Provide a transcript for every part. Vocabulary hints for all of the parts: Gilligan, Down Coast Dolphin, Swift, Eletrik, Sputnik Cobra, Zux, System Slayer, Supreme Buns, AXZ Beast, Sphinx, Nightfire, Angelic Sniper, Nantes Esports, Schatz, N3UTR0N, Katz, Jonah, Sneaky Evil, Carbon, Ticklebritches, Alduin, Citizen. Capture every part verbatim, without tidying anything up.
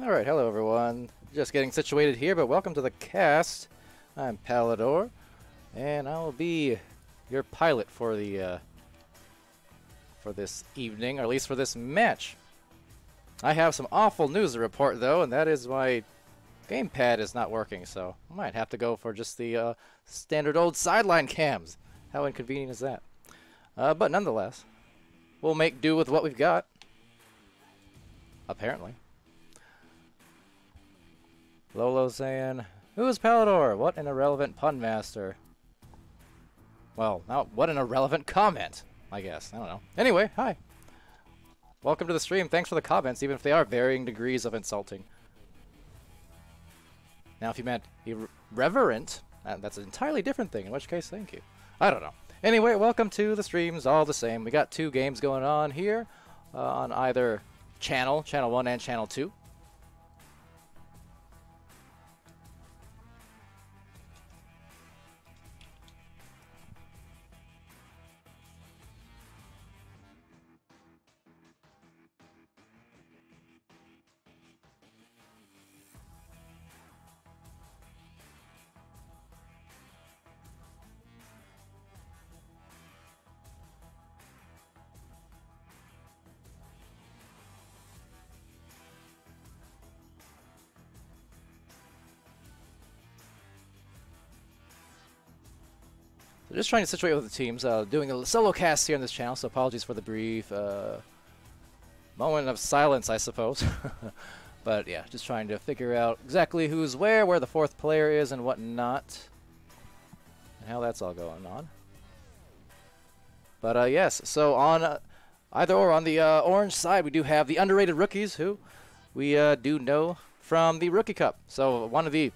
All right, hello everyone. Just getting situated here, but welcome to the cast. I'm Palador, and I will be your pilot for the uh, for this evening, or at least for this match. I have some awful news to report, though, and that is my gamepad is not working, so I might have to go for just the uh, standard old sideline cams. How inconvenient is that? Uh, but nonetheless, we'll make do with what we've got. Apparently. Lolo saying, "Who is Palador? What an irrelevant pun master." Well, now what an irrelevant comment, I guess. I don't know. Anyway, hi. Welcome to the stream. Thanks for the comments, even if they are varying degrees of insulting. Now, if you meant irreverent, that's an entirely different thing, in which case, thank you. I don't know. Anyway, welcome to the streams, all the same. We got two games going on here uh, on either channel, Channel one and Channel two. Just trying to situate with the teams, uh, doing a solo cast here on this channel, so apologies for the brief uh, moment of silence, I suppose. But yeah, just trying to figure out exactly who's where, where the fourth player is, and whatnot, and how that's all going on. But uh, yes, so on uh, either or on the uh, orange side, we do have the Underrated Rookies, who we uh, do know from the Rookie Cup. So one of the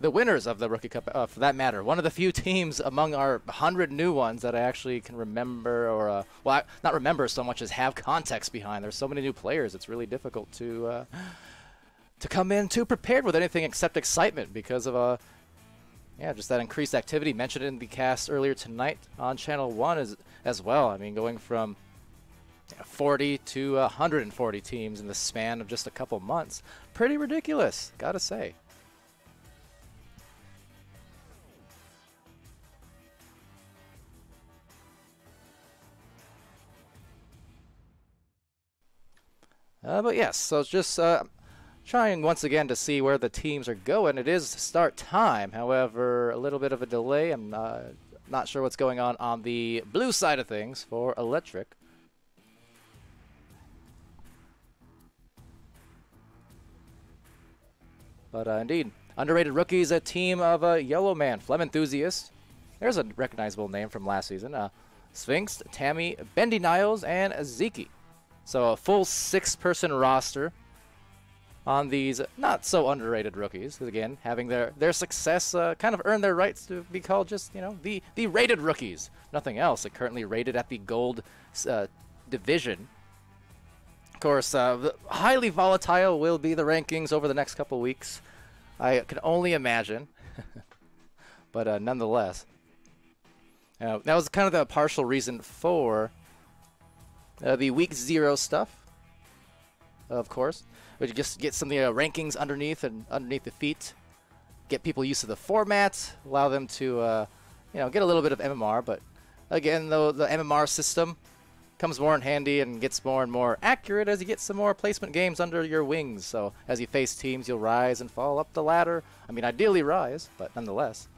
The winners of the Rookie Cup, uh, for that matter, one of the few teams among our hundred new ones that I actually can remember, or uh, well, I, not remember so much as have context behind. There's so many new players; it's really difficult to uh, to come in too prepared with anything except excitement because of a uh, yeah, just that increased activity mentioned in the cast earlier tonight on Channel One as as well. I mean, going from forty to one hundred forty teams in the span of just a couple months, pretty ridiculous, gotta say. Uh, but yes, so it's just uh, trying once again to see where the teams are going. It is start time, however, a little bit of a delay. I'm not, not sure what's going on on the blue side of things for Eletrik. But uh, indeed, Underrated Rookies, a team of uh, Yellow Man, Flem Enthusiast. There's a recognizable name from last season. Uh, Sphinx, Tammy, Bendy Niles, and Ziki. So a full six-person roster on these not-so-underrated rookies, because again, having their, their success uh, kind of earned their rights to be called just, you know, the, the rated rookies. Nothing else. They're currently rated at the gold uh, division. Of course, uh, highly volatile will be the rankings over the next couple weeks. I can only imagine, but uh, nonetheless. Uh, that was kind of the partial reason for Uh, the week zero stuff, of course. We just get some of the uh, rankings underneath and underneath the feet, get people used to the format, allow them to, uh, you know, get a little bit of M M R. But again, though, the M M R system comes more in handy and gets more and more accurate as you get some more placement games under your wings. So as you face teams, you'll rise and fall up the ladder. I mean, ideally rise, but nonetheless.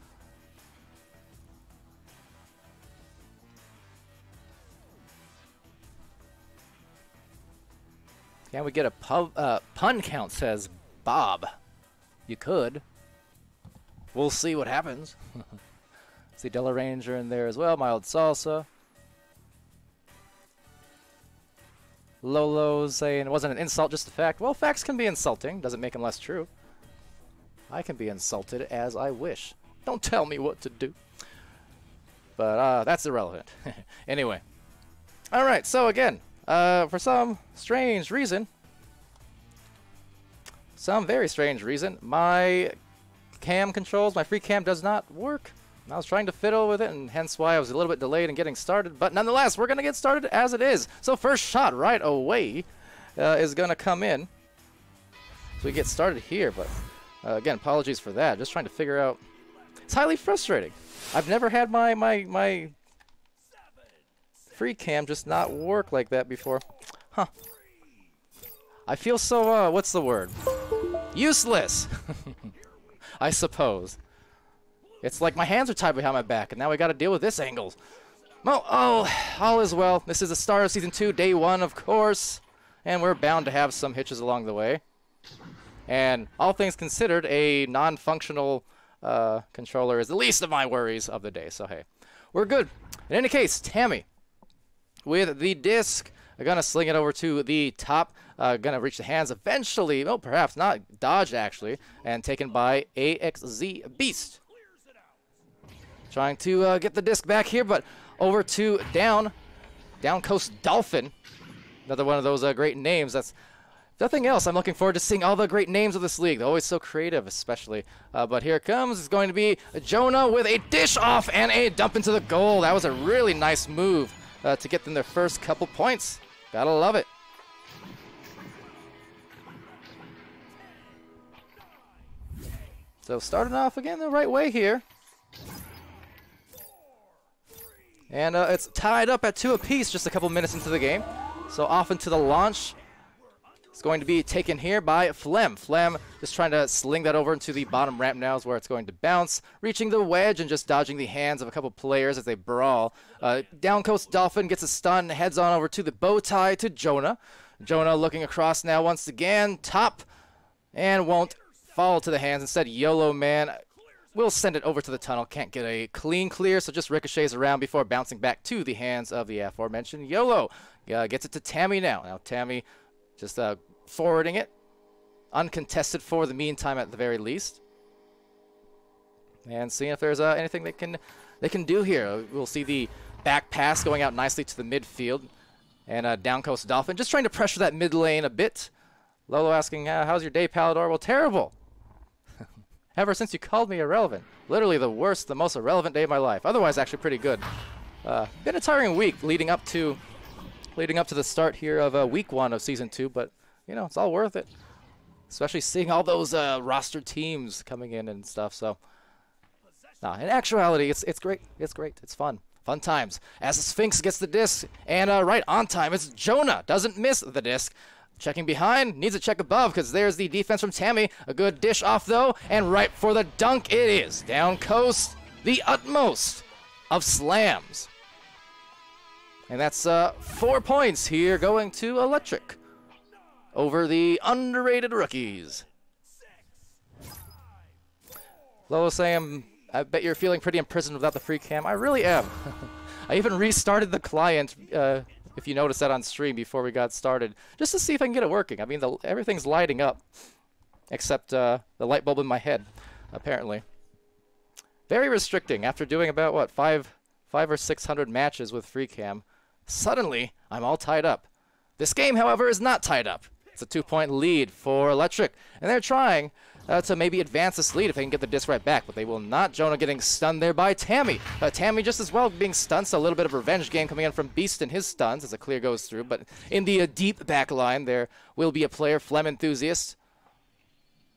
Can we get a pub, uh, pun count, says Bob. You could. We'll see what happens. See Della Ranger in there as well. Mild Salsa. Lolo's saying it wasn't an insult, just a fact. Well, facts can be insulting. Doesn't make them less true. I can be insulted as I wish. Don't tell me what to do. But uh, that's irrelevant. Anyway. All right, so again. Uh, for some strange reason, some very strange reason, my cam controls, my free cam does not work. And I was trying to fiddle with it, and hence why I was a little bit delayed in getting started. But nonetheless, we're going to get started as it is. So first shot right away uh, is going to come in. So we get started here, but uh, again, apologies for that. Just trying to figure out. It's highly frustrating. I've never had my my my free cam just not work like that before, huh? I feel so uh, what's the word? Useless, I suppose. It's like my hands are tied behind my back, and now we got to deal with this angle. Well, oh, all is well. This is the start of Season two, Day one, of course. And we're bound to have some hitches along the way. And all things considered, a non-functional uh, controller is the least of my worries of the day. So, hey, we're good. In any case, Tammy, with the disc, I'm going to sling it over to the top. Uh, going to reach the hands eventually. Oh, perhaps not. Dodged, actually. And taken by A X Z Beast. Trying to uh, get the disc back here, but over to Down, Down Coast Dolphin. Another one of those uh, great names. That's nothing else. I'm looking forward to seeing all the great names of this league. They're always so creative, especially. Uh, but here it comes. It's going to be Jonah with a dish off and a dump into the goal. That was a really nice move uh, to get them their first couple points. Gotta love it. So starting off again the right way here. And uh, it's tied up at two apiece just a couple minutes into the game. So off into the launch. It's going to be taken here by Flem. Flem just trying to sling that over into the bottom ramp now is where it's going to bounce. Reaching the wedge and just dodging the hands of a couple players as they brawl. Uh, Down Coast Dolphin gets a stun, heads on over to the bow tie to Jonah. Jonah looking across now once again. Top and won't fall to the hands. Instead, Yellow Man we'll send it over to the tunnel. Can't get a clean clear, so just ricochets around before bouncing back to the hands of the aforementioned YOLO. Uh, gets it to Tammy now. Now Tammy just uh, forwarding it. Uncontested for the meantime at the very least. And seeing if there's uh, anything they can, they can do here. We'll see the back pass going out nicely to the midfield. And uh, Down Coast Dolphin just trying to pressure that mid lane a bit. Lolo asking, uh, how's your day, Palador? Well, terrible. Ever since you called me irrelevant. Literally the worst, the most irrelevant day of my life. Otherwise, actually pretty good. Uh, been a tiring week leading up to leading up to the start here of uh, week one of season two, but, you know, it's all worth it. Especially seeing all those uh, roster teams coming in and stuff, so. Nah, in actuality, it's, it's great. It's great. It's fun. Fun times. As the Sphinx gets the disc, and uh, right on time, it's Jonah. Doesn't miss the disc. Checking behind, needs a check above because there's the defense from Tammy. A good dish off though, and right for the dunk it is. Down Coast, the utmost of slams. And that's uh, four points here going to Eletrik over the UnderRated Rookies. Lolo saying, I bet you're feeling pretty imprisoned without the free cam. I really am. I even restarted the client. Uh, If you noticed that on stream before we got started, just to see if I can get it working. I mean, the, everything's lighting up, except uh, the light bulb in my head, apparently. Very restricting. After doing about, what, five, five or six hundred matches with free cam, suddenly I'm all tied up. This game, however, is not tied up. It's a two-point lead for Eletrik, and they're trying uh, to maybe advance this lead if they can get the disc right back, but they will not. Jonah getting stunned there by Tammy. Uh, Tammy just as well being stunned, so a little bit of revenge game coming in from Beast and his stuns as a clear goes through, but in the uh, deep back line, there will be a player, Flem Enthusiast.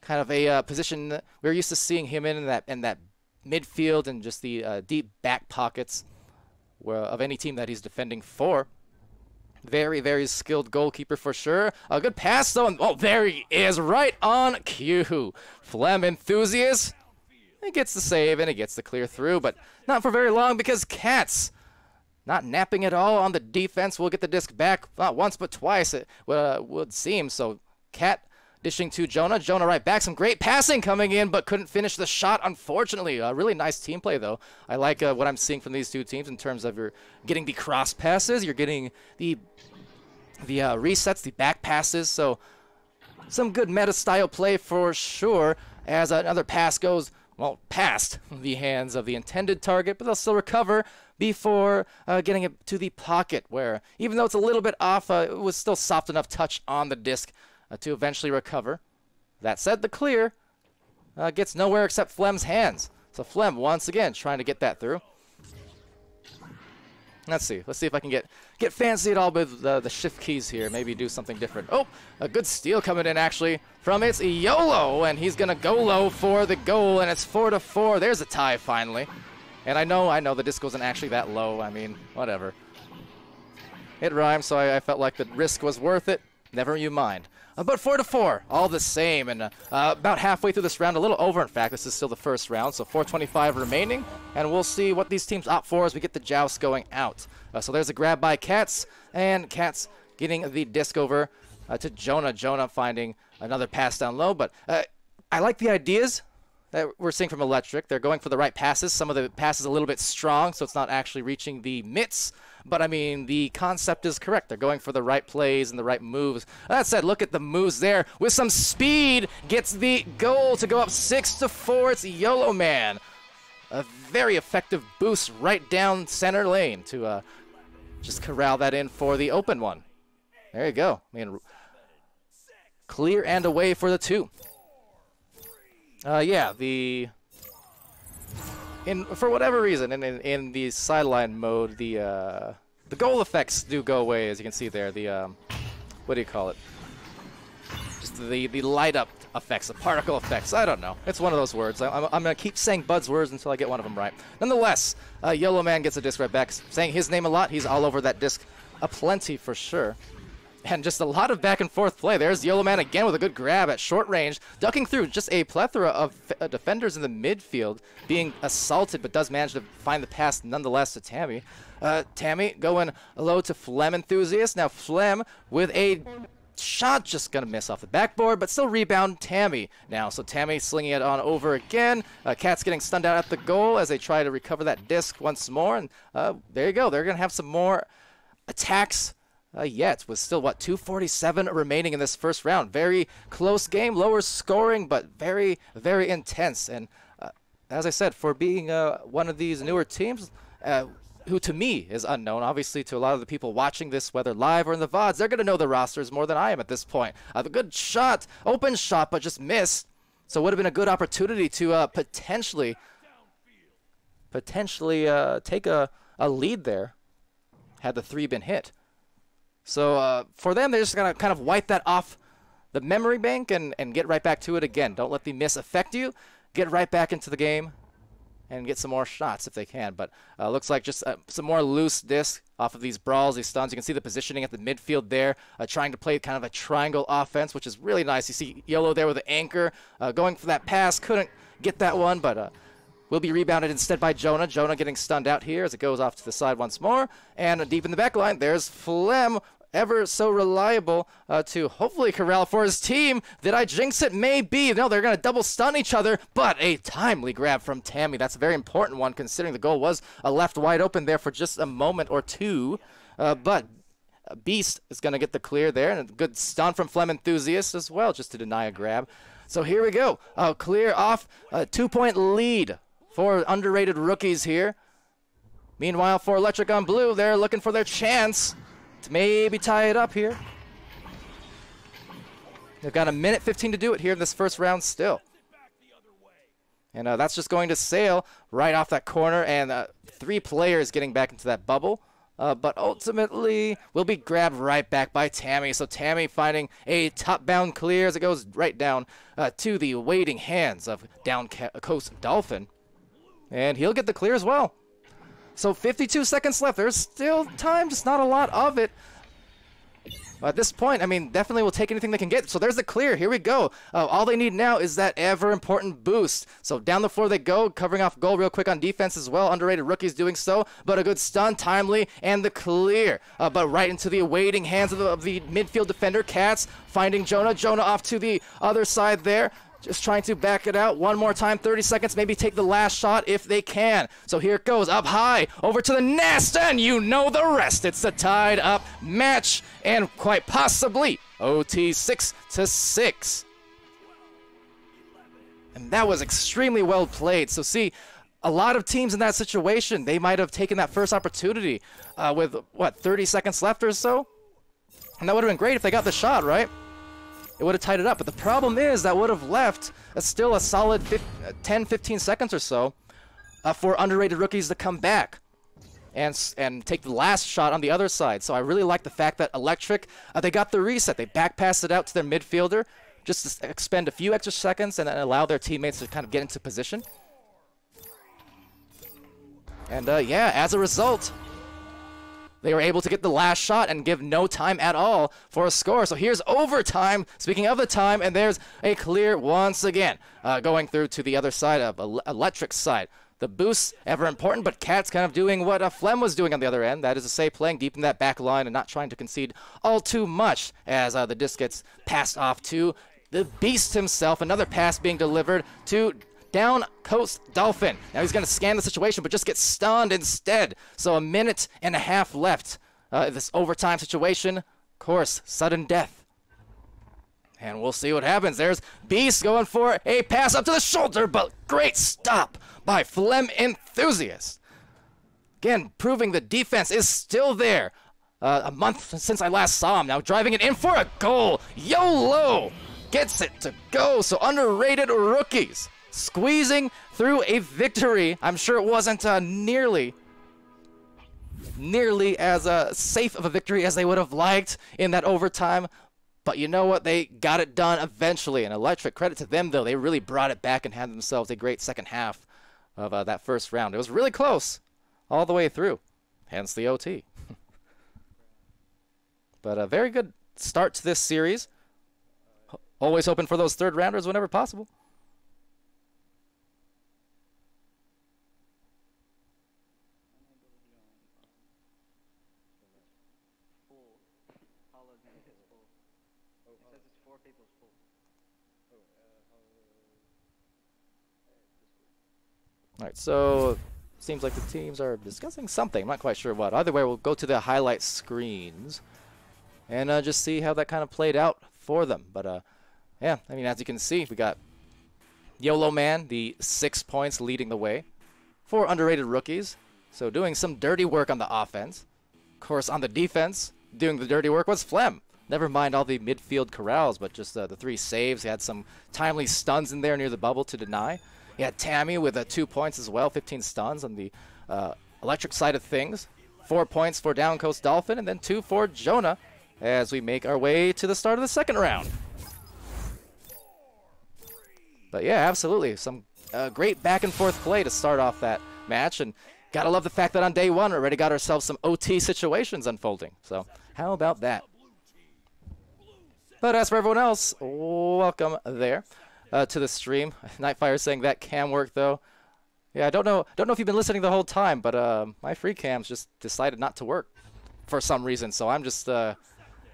Kind of a uh, position we're used to seeing him in, in that, in that midfield and just the uh, deep back pockets where, of any team that he's defending for. Very, very skilled goalkeeper for sure. A good pass, though. And, oh, there he is, right on cue. Flem Enthusiast. He gets the save, and he gets the clear through, but not for very long because Katz, not napping at all on the defense, will get the disc back not once but twice, it uh, would seem. So Kat dishing to Jonah. Jonah right back. Some great passing coming in, but couldn't finish the shot, unfortunately. A really nice team play, though. I like uh, what I'm seeing from these two teams in terms of you're getting the cross passes, you're getting the the uh, resets, the back passes. So some good meta-style play for sure as another pass goes, well, past the hands of the intended target, but they'll still recover before uh, getting it to the pocket where, even though it's a little bit off, uh, it was still soft enough touch on the disc to eventually recover. That said, the clear uh, gets nowhere except Flem's hands. So Flem, once again, trying to get that through. Let's see. Let's see if I can get get fancy at all with uh, the shift keys here. Maybe do something different. Oh, a good steal coming in actually from it's YOLO, and he's gonna go low for the goal, and it's four to four. There's a tie finally. And I know, I know the disc wasn't actually that low. I mean, whatever. It rhymes, so I, I felt like the risk was worth it. Never you mind. Uh, but four to four, all the same, and uh, uh, about halfway through this round, a little over in fact. This is still the first round, so four twenty-five remaining, and we'll see what these teams opt for as we get the joust going out. Uh, so there's a grab by Katz, and Katz getting the disc over uh, to Jonah. Jonah finding another pass down low, but uh, I like the ideas that we're seeing from Eletrik. They're going for the right passes. Some of the passes a little bit strong, so it's not actually reaching the mitts. But, I mean, the concept is correct. They're going for the right plays and the right moves. That said, look at the moves there. With some speed, gets the goal to go up six to four. It's Yellow Man. A very effective boost right down center lane to uh, just corral that in for the open one. There you go. I mean, clear and away for the two. Uh, yeah, the in for whatever reason, in in, in the sideline mode, the uh, the goal effects do go away, as you can see there. The um, what do you call it? Just the the light up effects, the particle effects. I don't know. It's one of those words. I, I'm I'm gonna keep saying Bud's words until I get one of them right. Nonetheless, uh, Yellow Man gets a disc right back, saying his name a lot. He's all over that disc, a plenty for sure. And just a lot of back and forth play. There's Yellow Man again with a good grab at short range, ducking through just a plethora of uh, defenders in the midfield, being assaulted, but does manage to find the pass nonetheless to Tammy. Uh, Tammy going low to Flem Enthusiast. Now Flem with a shot just going to miss off the backboard, but still rebound Tammy now. So Tammy slinging it on over again. Uh, Katz getting stunned out at the goal as they try to recover that disc once more. And uh, there you go. They're going to have some more attacks. Uh, yet with still, what, two forty-seven remaining in this first round. Very close game, lower scoring, but very, very intense. And uh, as I said, for being uh, one of these newer teams, uh, who to me is unknown, obviously to a lot of the people watching this, whether live or in the V O Ds, they're going to know the rosters more than I am at this point. Uh, a good shot, open shot, but just missed. So would have been a good opportunity to uh, potentially, potentially uh, take a, a lead there had the three been hit. So uh, for them, they're just going to kind of wipe that off the memory bank and, and get right back to it again. Don't let the miss affect you. Get right back into the game and get some more shots if they can. But uh, looks like just uh, some more loose disc off of these brawls, these stuns. You can see the positioning at the midfield there, uh, trying to play kind of a triangle offense, which is really nice. You see Yellow there with the anchor uh, going for that pass. Couldn't get that one, but uh, will be rebounded instead by Jonah. Jonah getting stunned out here as it goes off to the side once more. And deep in the back line, there's Flem, ever so reliable uh, to hopefully corral for his team. Did I jinx it? Maybe. No, they're going to double stun each other, but a timely grab from Tammy. That's a very important one considering the goal was uh, left wide open there for just a moment or two. Uh, but Beast is going to get the clear there, and a good stun from Flem Enthusiast as well just to deny a grab. So here we go. Uh, clear off a two-point lead for UnderRated Rookies here. Meanwhile, for Eletrik on blue, they're looking for their chance to maybe tie it up here. They've got a minute fifteen to do it here in this first round still. And uh, that's just going to sail right off that corner, and uh, three players getting back into that bubble. Uh, but ultimately, will be grabbed right back by Tammy. So Tammy finding a top-bound clear as it goes right down uh, to the waiting hands of Down Coast Dolphin. And he'll get the clear as well. So fifty-two seconds left. There's still time, just not a lot of it. But at this point, I mean, definitely will take anything they can get. So there's the clear. Here we go. Uh, all they need now is that ever-important boost. So down the floor they go, covering off goal real quick on defense as well. UnderRated Rookies doing so. But a good stun, timely, and the clear. Uh, but right into the awaiting hands of the, of the midfield defender. Katz finding Jonah. Jonah off to the other side there. Just trying to back it out one more time. thirty seconds, maybe take the last shot if they can. So here it goes, up high, over to the nest, and you know the rest. It's the tied up match, and quite possibly O T six to six. And that was extremely well played. So see, a lot of teams in that situation, they might have taken that first opportunity uh, with, what, thirty seconds left or so? And that would have been great if they got the shot, right? It would have tied it up, but the problem is that would have left a, still a solid ten fifteen seconds or so uh, for UnderRated Rookies to come back. and and take the last shot on the other side. So I really like the fact that Eletrik, uh, they got the reset. They backpassed it out to their midfielder just to expend a few extra seconds and then allow their teammates to kind of get into position. And uh, yeah, as a result, they were able to get the last shot and give no time at all for a score. So here's overtime. Speaking of the time, and there's a clear once again, uh, going through to the other side of Eletrik's side. The boost, ever important, but Katz kind of doing what uh, Flem was doing on the other end. That is to say, playing deep in that back line and not trying to concede all too much as uh, the disc gets passed off to the Beast himself. Another pass being delivered to Down Coast Dolphin. Now he's going to scan the situation, but just gets stunned instead. So a minute and a half left. Uh, this overtime situation, of course, sudden death. And we'll see what happens. There's Beast going for a pass up to the shoulder, but great stop by Flem Enthusiast. Again, proving the defense is still there. Uh, a month since I last saw him. Now driving it in for a goal. YOLO gets it to go. So UnderRated Rookies squeezing through a victory. I'm sure it wasn't uh, nearly, nearly as uh, safe of a victory as they would have liked in that overtime. But you know what? They got it done eventually. And Eletrik, credit to them, though. They really brought it back and had themselves a great second half of uh, that first round. It was really close all the way through, hence the O T. But a very good start to this series. Always open for those third rounders whenever possible. All right, so seems like the teams are discussing something. I'm not quite sure what. Either way, we'll go to the highlight screens and uh, just see how that kind of played out for them. But, uh, yeah, I mean, as you can see, we got Yellow Man, the six points leading the way for UnderRated Rookies. So doing some dirty work on the offense. Of course, on the defense, doing the dirty work was Flem. Never mind all the midfield corrals, but just uh, the three saves. He had some timely stuns in there near the bubble to deny. Yeah, Tammy with uh, two points as well, fifteen stuns on the uh, Eletrik side of things. Four points for Down Coast Dolphin, and then two for Jonah as we make our way to the start of the second round. But yeah, absolutely. Some uh, great back-and-forth play to start off that match, and gotta love the fact that on day one we already got ourselves some O T situations unfolding. So how about that? But as for everyone else, welcome there. Uh, to the stream. Nightfire saying that cam work though. Yeah, I don't know don't know if you've been listening the whole time, but uh, my free cams just decided not to work for some reason, so I'm just uh,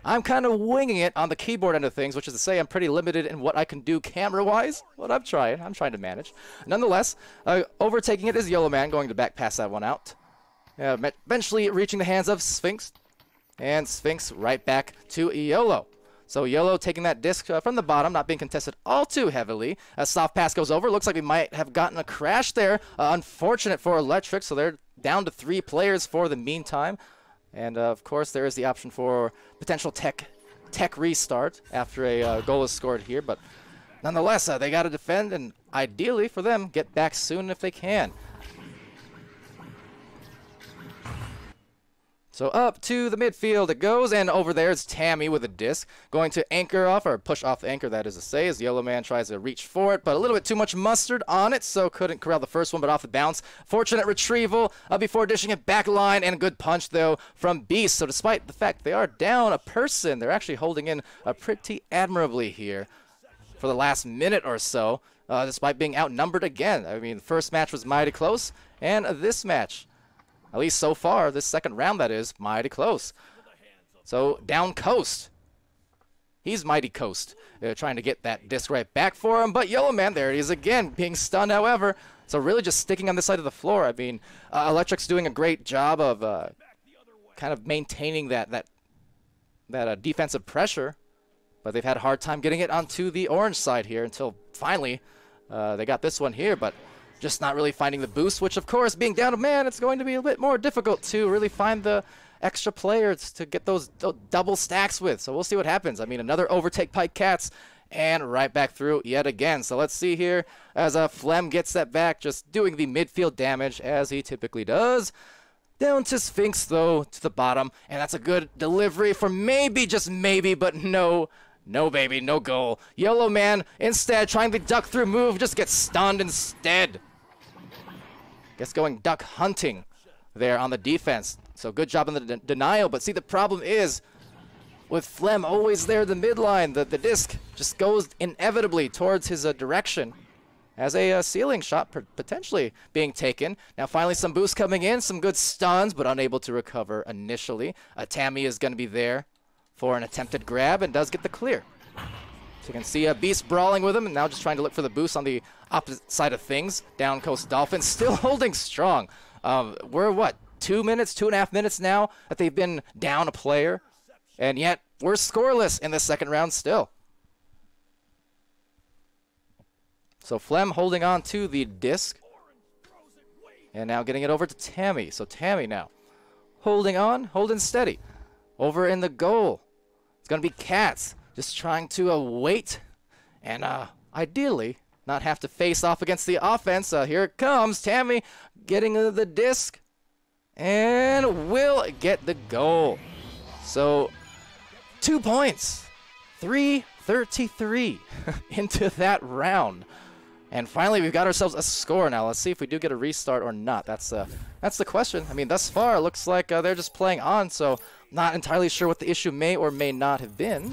I'm kind of winging it on the keyboard end of things, which is to say I'm pretty limited in what I can do camera-wise. What I'm trying, I'm trying to manage. Nonetheless, uh, overtaking it is Yellow Man, going to back pass that one out. Uh, eventually reaching the hands of Sphinx, and Sphinx right back to Yolo. So Yolo taking that disc uh, from the bottom, not being contested all too heavily. A soft pass goes over. Looks like we might have gotten a crash there. Uh, unfortunate for Eletrik, so they're down to three players for the meantime. And, uh, of course, there is the option for potential tech tech restart after a uh, goal is scored here. But nonetheless, uh, they got to defend, and ideally for them, get back soon if they can. So up to the midfield it goes, and over there is Tammy with a disc. Going to anchor off, or push off the anchor, that is to say, as Yellow Man tries to reach for it, but a little bit too much mustard on it, so couldn't corral the first one, but off the bounce. Fortunate retrieval uh, before dishing it back line, and a good punch, though, from Beast. So despite the fact they are down a person, they're actually holding in uh, pretty admirably here for the last minute or so, uh, despite being outnumbered again. I mean, the first match was mighty close, and uh, this match, at least so far, this second round, that is, mighty close. So, Down Coast. He's mighty coast. They're trying to get that disc right back for him, but Yellow Man, there he is again, being stunned, however. So, really just sticking on this side of the floor. I mean, uh, Eletrik's doing a great job of uh, kind of maintaining that, that, that uh, defensive pressure, but they've had a hard time getting it onto the orange side here until finally uh, they got this one here, but just not really finding the boost, which, of course, being down a man, it's going to be a bit more difficult to really find the extra players to get those double stacks with. So we'll see what happens. I mean, another overtake by Katz, and right back through yet again. So let's see here as uh, Flem gets that back, just doing the midfield damage as he typically does. Down to Sphinx, though, to the bottom. And that's a good delivery for maybe, just maybe, but no. No, baby, no goal. Yellow Man, instead, trying to duck through move, just gets stunned instead. Gets going duck hunting there on the defense. So good job on the de denial. But see, the problem is, with Flem always there in the midline, the, the disc just goes inevitably towards his uh, direction. As a uh, ceiling shot potentially being taken. Now finally some boost coming in, some good stuns, but unable to recover initially. Uh, Tammy is going to be there for an attempted grab and does get the clear. So you can see a Beast brawling with him and now just trying to look for the boost on the opposite side of things. Down Coast Dolphin still holding strong. Um, we're what, two minutes, two and a half minutes now that they've been down a player, and yet we're scoreless in the second round still. So Flem holding on to the disc. And now getting it over to Tammy. So Tammy now holding on, holding steady. Over in the goal. It's going to be Katz. Just trying to uh, wait. And uh, ideally not have to face off against the offense. Uh, here it comes. Tammy getting uh, the disc. And will get the goal. So two points. three thirty-three into that round. And finally, we've got ourselves a score now. Let's see if we do get a restart or not. That's uh, that's the question. I mean, thus far, it looks like uh, they're just playing on, so not entirely sure what the issue may or may not have been.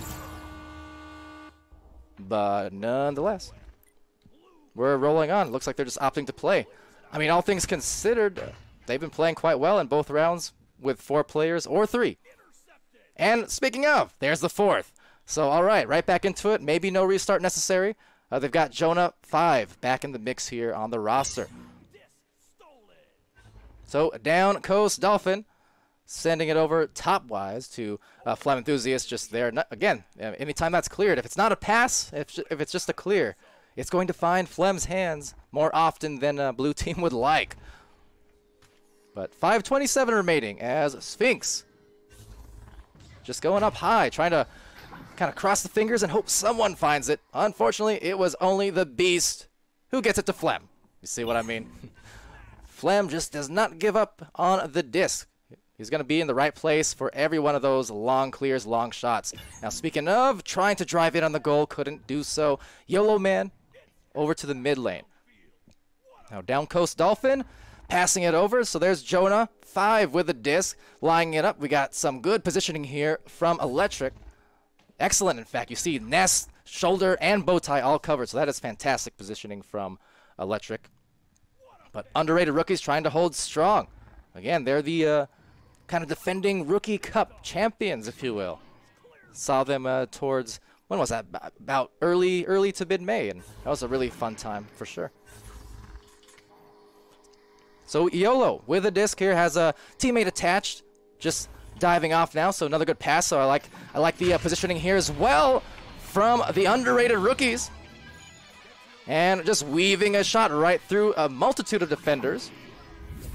But nonetheless, we're rolling on. It looks like they're just opting to play. I mean, all things considered, uh, they've been playing quite well in both rounds with four players or three. And speaking of, there's the fourth. So, all right, right back into it. Maybe no restart necessary. Uh, they've got Jonah five back in the mix here on the roster. So Down Coast Dolphin sending it over top-wise to uh, Flem Enthusiast just there. Not, again, anytime that's cleared, if it's not a pass, if, if it's just a clear, it's going to find Flem's hands more often than uh, Blue Team would like. But five twenty-seven remaining as Sphinx just going up high, trying to kind of cross the fingers and hope someone finds it. Unfortunately, it was only the Beast who gets it to Flem. You see what I mean? Flem just does not give up on the disc. He's going to be in the right place for every one of those long clears, long shots. Now, speaking of trying to drive in on the goal, couldn't do so. Yellow Man over to the mid lane. Now, Down Coast Dolphin passing it over. So there's Jonah, five with the disc, lining it up. We got some good positioning here from Eletrik. Excellent, in fact. You see nest, shoulder, and bow tie all covered, so that is fantastic positioning from Eletrik. But UnderRated Rookies trying to hold strong. Again, they're the uh, kind of defending Rookie Cup champions, if you will. Saw them uh, towards, when was that? About early, early to mid-May, and that was a really fun time for sure. So YOLO with a disc here has a teammate attached, just diving off now, so another good pass. So I like I like the uh, positioning here as well from the UnderRated Rookies. And just weaving a shot right through a multitude of defenders.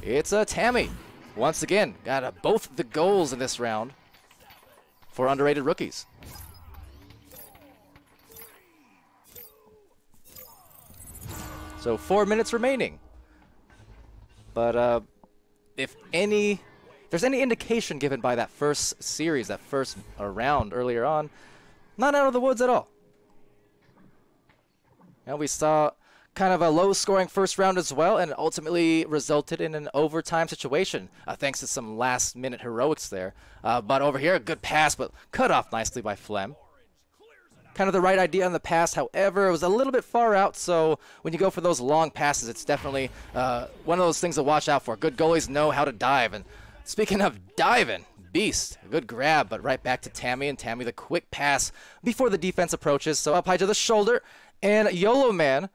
It's a Tammy. Once again, got uh, both the goals in this round for UnderRated Rookies. So four minutes remaining. But uh, if any... there's any indication given by that first series, that first round earlier on, not out of the woods at all. Now we saw kind of a low-scoring first round as well, and ultimately resulted in an overtime situation, uh, thanks to some last-minute heroics there. Uh, but over here, a good pass, but cut off nicely by Flem. Kind of the right idea on the pass, however, it was a little bit far out, so when you go for those long passes, it's definitely uh, one of those things to watch out for. Good goalies know how to dive, and speaking of diving, Beast, a good grab, but right back to Tammy, and Tammy the quick pass before the defense approaches, so up high to the shoulder, and Yellow Man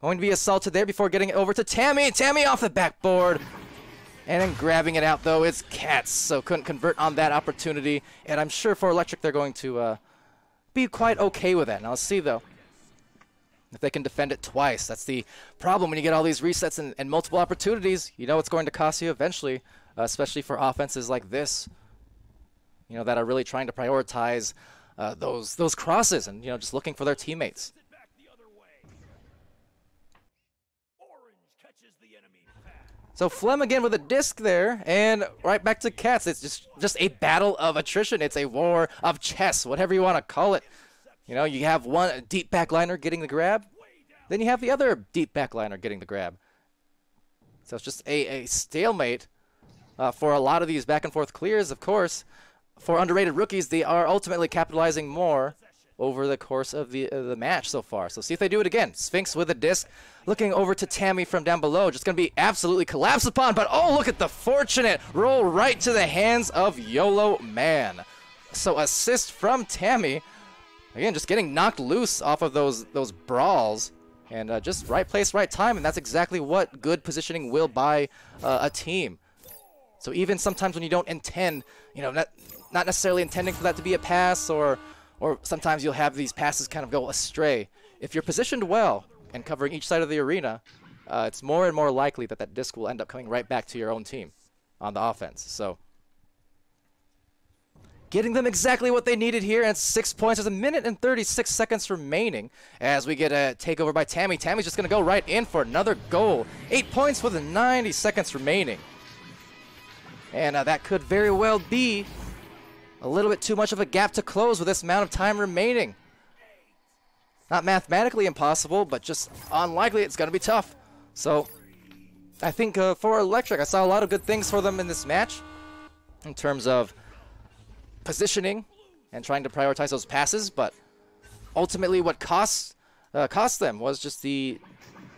going to be assaulted there before getting it over to Tammy. Tammy off the backboard, and then grabbing it out, though, it's Katz, so couldn't convert on that opportunity, and I'm sure for Eletrik they're going to uh, be quite okay with that. Now let's see, though, if they can defend it twice. That's the problem when you get all these resets and, and multiple opportunities. You know it's going to cost you eventually. Uh, especially for offenses like this, you know, that are really trying to prioritize uh, those those crosses and, you know, just looking for their teammates. So Flem again with a disc there, and right back to Katz. It's just, just a battle of attrition. It's a war of chess, whatever you want to call it. You know, you have one deep backliner getting the grab, then you have the other deep backliner getting the grab. So it's just a, a stalemate uh, for a lot of these back-and-forth clears, of course. For Underrated Rookies, they are ultimately capitalizing more over the course of the, uh, the match so far. So see if they do it again. Sphinx with a disc, looking over to Tammy from down below. Just going to be absolutely collapsed upon, but oh, look at the fortunate roll right to the hands of Yellow Man. So assist from Tammy. Again, just getting knocked loose off of those, those brawls. And uh, just right place, right time, and that's exactly what good positioning will buy uh, a team. So even sometimes when you don't intend, you know, not, not necessarily intending for that to be a pass, or, or sometimes you'll have these passes kind of go astray. If you're positioned well and covering each side of the arena, uh, it's more and more likely that that disc will end up coming right back to your own team on the offense. So getting them exactly what they needed here, and six points. There's a minute and thirty-six seconds remaining as we get a takeover by Tammy. Tammy's just going to go right in for another goal. Eight points with ninety seconds remaining. And uh, that could very well be a little bit too much of a gap to close with this amount of time remaining. Not mathematically impossible, but just unlikely. It's going to be tough. So I think uh, for Eletrik, I saw a lot of good things for them in this match in terms of positioning and trying to prioritize those passes, but ultimately what cost uh, cost them was just the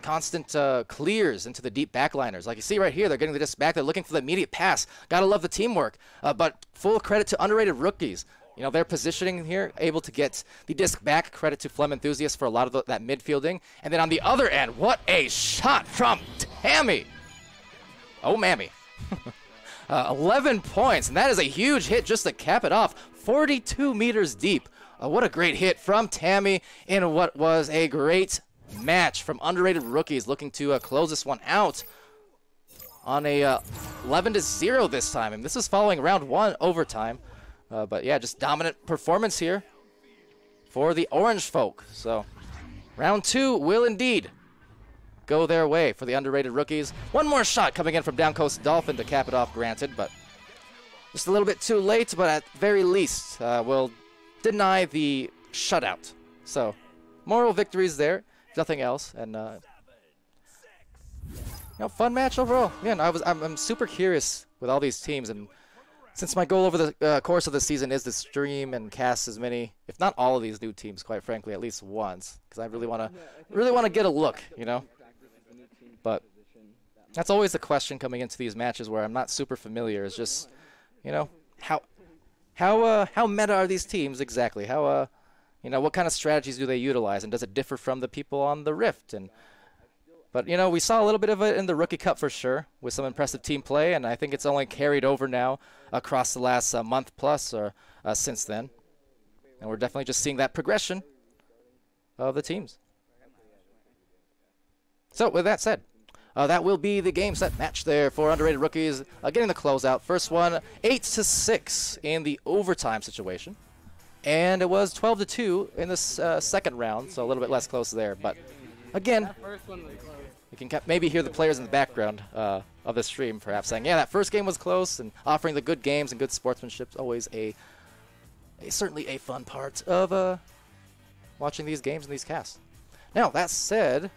constant uh, clears into the deep backliners. Like you see right here, they're getting the disc back. They're looking for the immediate pass. Gotta love the teamwork. Uh, but full credit to Underrated Rookies. You know, their positioning here, able to get the disc back. Credit to Flem Enthusiast for a lot of the, that midfielding. And then on the other end, what a shot from Tammy. Oh, mammy. Uh, eleven points, and that is a huge hit just to cap it off. forty-two meters deep. Uh, what a great hit from Tammy in what was a great match from Underrated Rookies, looking to uh, close this one out on a uh, eleven to zero this time. And this is following round one overtime. Uh, but yeah, just dominant performance here for the Orange folk. So round two will indeed go their way for the Underrated Rookies. One more shot coming in from Down Coast Dolphin to cap it off, granted, but just a little bit too late, but at very least uh, will deny the shutout. So moral victories there, if nothing else, and uh, you know, fun match overall. Yeah, I was I'm, I'm super curious with all these teams, and since my goal over the uh, course of the season is to stream and cast as many, if not all of these new teams, quite frankly, at least once, because I really want to really want to get a look, you know. But that's always the question coming into these matches where I'm not super familiar. It's just, you know, how how uh, how meta are these teams exactly? How uh, you know, what kind of strategies do they utilize, and does it differ from the people on the Rift? And but you know, we saw a little bit of it in the Rookie Cup for sure with some impressive team play, and I think it's only carried over now across the last uh, month plus or uh, since then, and we're definitely just seeing that progression of the teams. So with that said, Uh, that will be the game set match there for Underrated Rookies, uh, getting the closeout. First one, eight to six in the overtime situation. And it was twelve to two in this uh, second round, so a little bit less close there. But again, you can maybe hear the players in the background uh, of the stream perhaps saying, yeah, that first game was close, and offering the good games and good sportsmanship is always a, a certainly a fun part of uh, watching these games and these casts. Now, that said,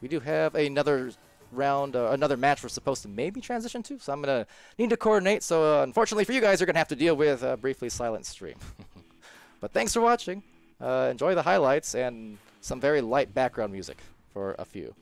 we do have another round, uh, another match we're supposed to maybe transition to, so I'm going to need to coordinate, so uh, unfortunately for you guys, you're going to have to deal with a briefly silent stream. But thanks for watching, uh, enjoy the highlights, and some very light background music for a few.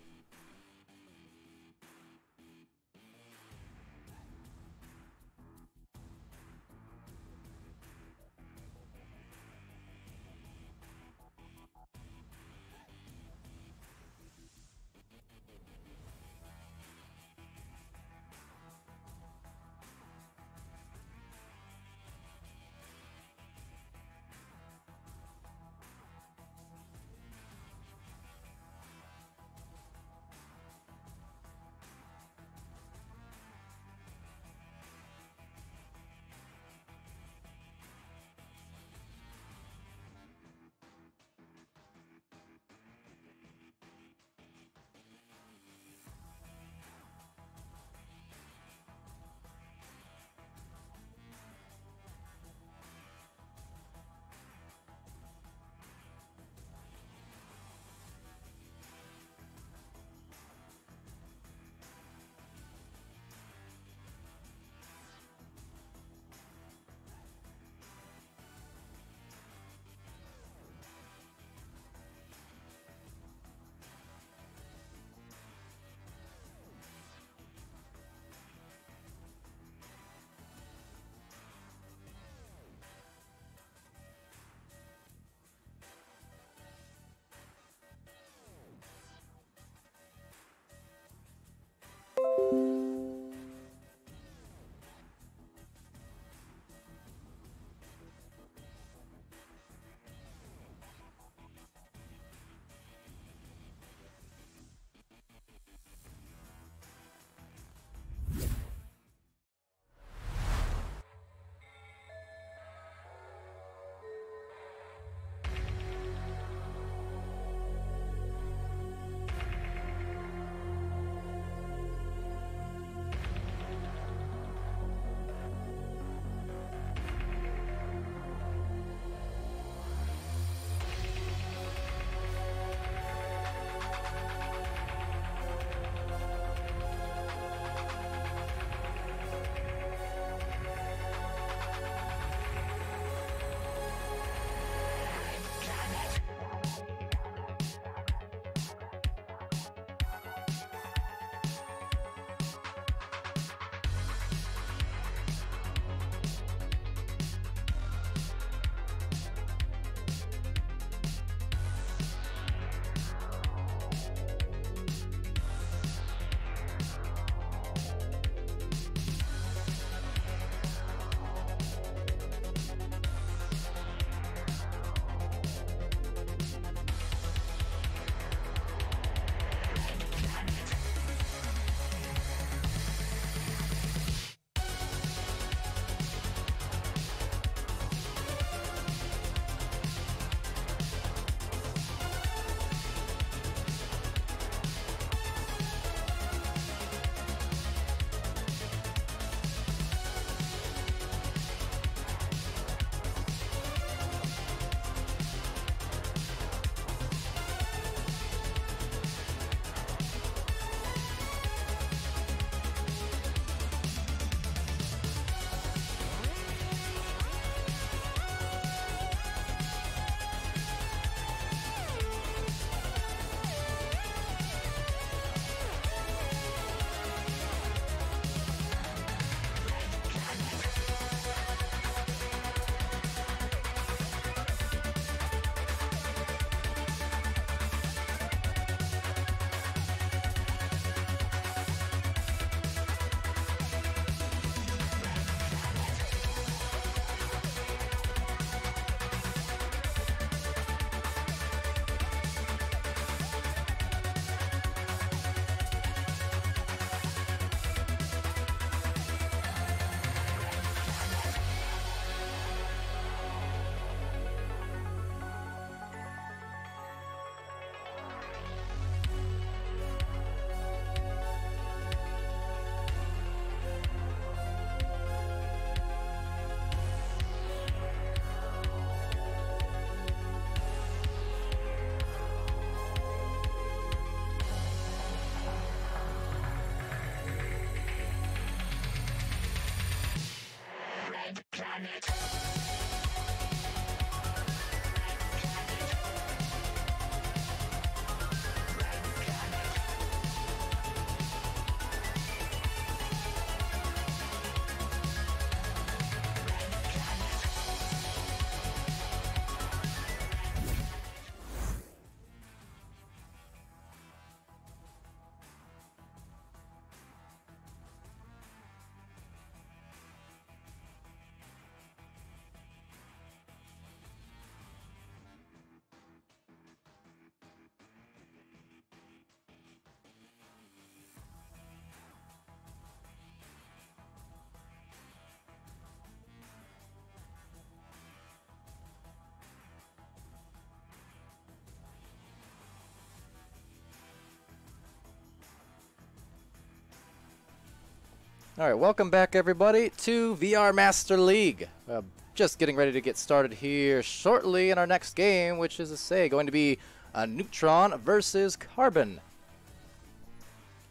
All right, welcome back, everybody, to V R Master League. Uh, just getting ready to get started here shortly in our next game, which is, I say, going to be uh, N three U T R O N versus Carbon.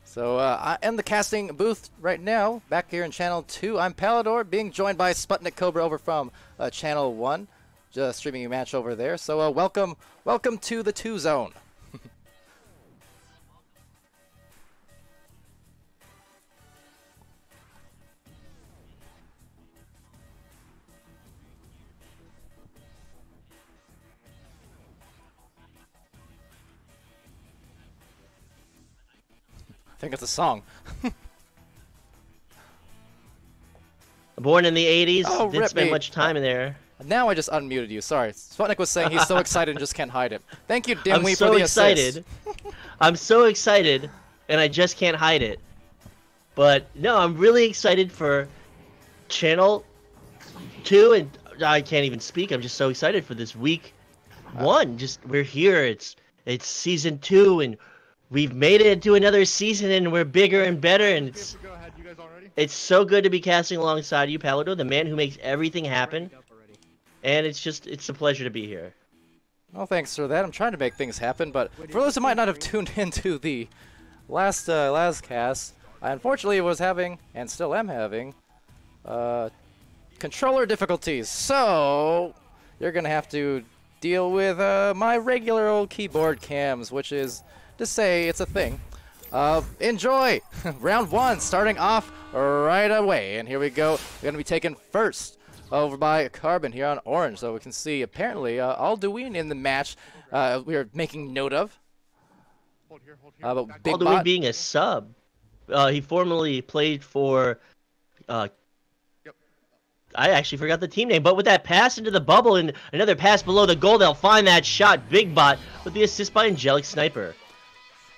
So uh, I am the casting booth right now, back here in Channel two. I'm Palador, being joined by Sputnik Cobra over from uh, Channel one, just streaming a match over there. So uh, welcome, welcome to the two zone. I think it's a song. Born in the eighties, oh, didn't spend me. much time in there. Now I just unmuted you. Sorry, Sputnik was saying he's so excited and just can't hide it. Thank you, Dimwi, I'm for so the excited. Assist. I'm so excited, and I just can't hide it. But no, I'm really excited for Channel Two, and I can't even speak. I'm just so excited for this week uh, one. Just we're here. It's it's season two, and we've made it into another season, and we're bigger and better, and it's, it's so good to be casting alongside you, Palador, the man who makes everything happen, and it's just, it's a pleasure to be here. Well, thanks for that. I'm trying to make things happen, but for those who might not have tuned into the last, uh, last cast, I unfortunately was having, and still am having, uh, controller difficulties, so you're gonna have to deal with uh, my regular old keyboard cams, which is to say it's a thing. Uh, enjoy! Round one, starting off right away. And here we go. We're going to be taken first over by Carbon here on orange. So we can see, apparently, uh, Alduin in the match uh, we are making note of. Uh, but Big Bot being a sub. Uh, he formerly played for... Uh, I actually forgot the team name, but with that pass into the bubble and another pass below the goal, they'll find that shot. Big Bot with the assist by Angelic Sniper.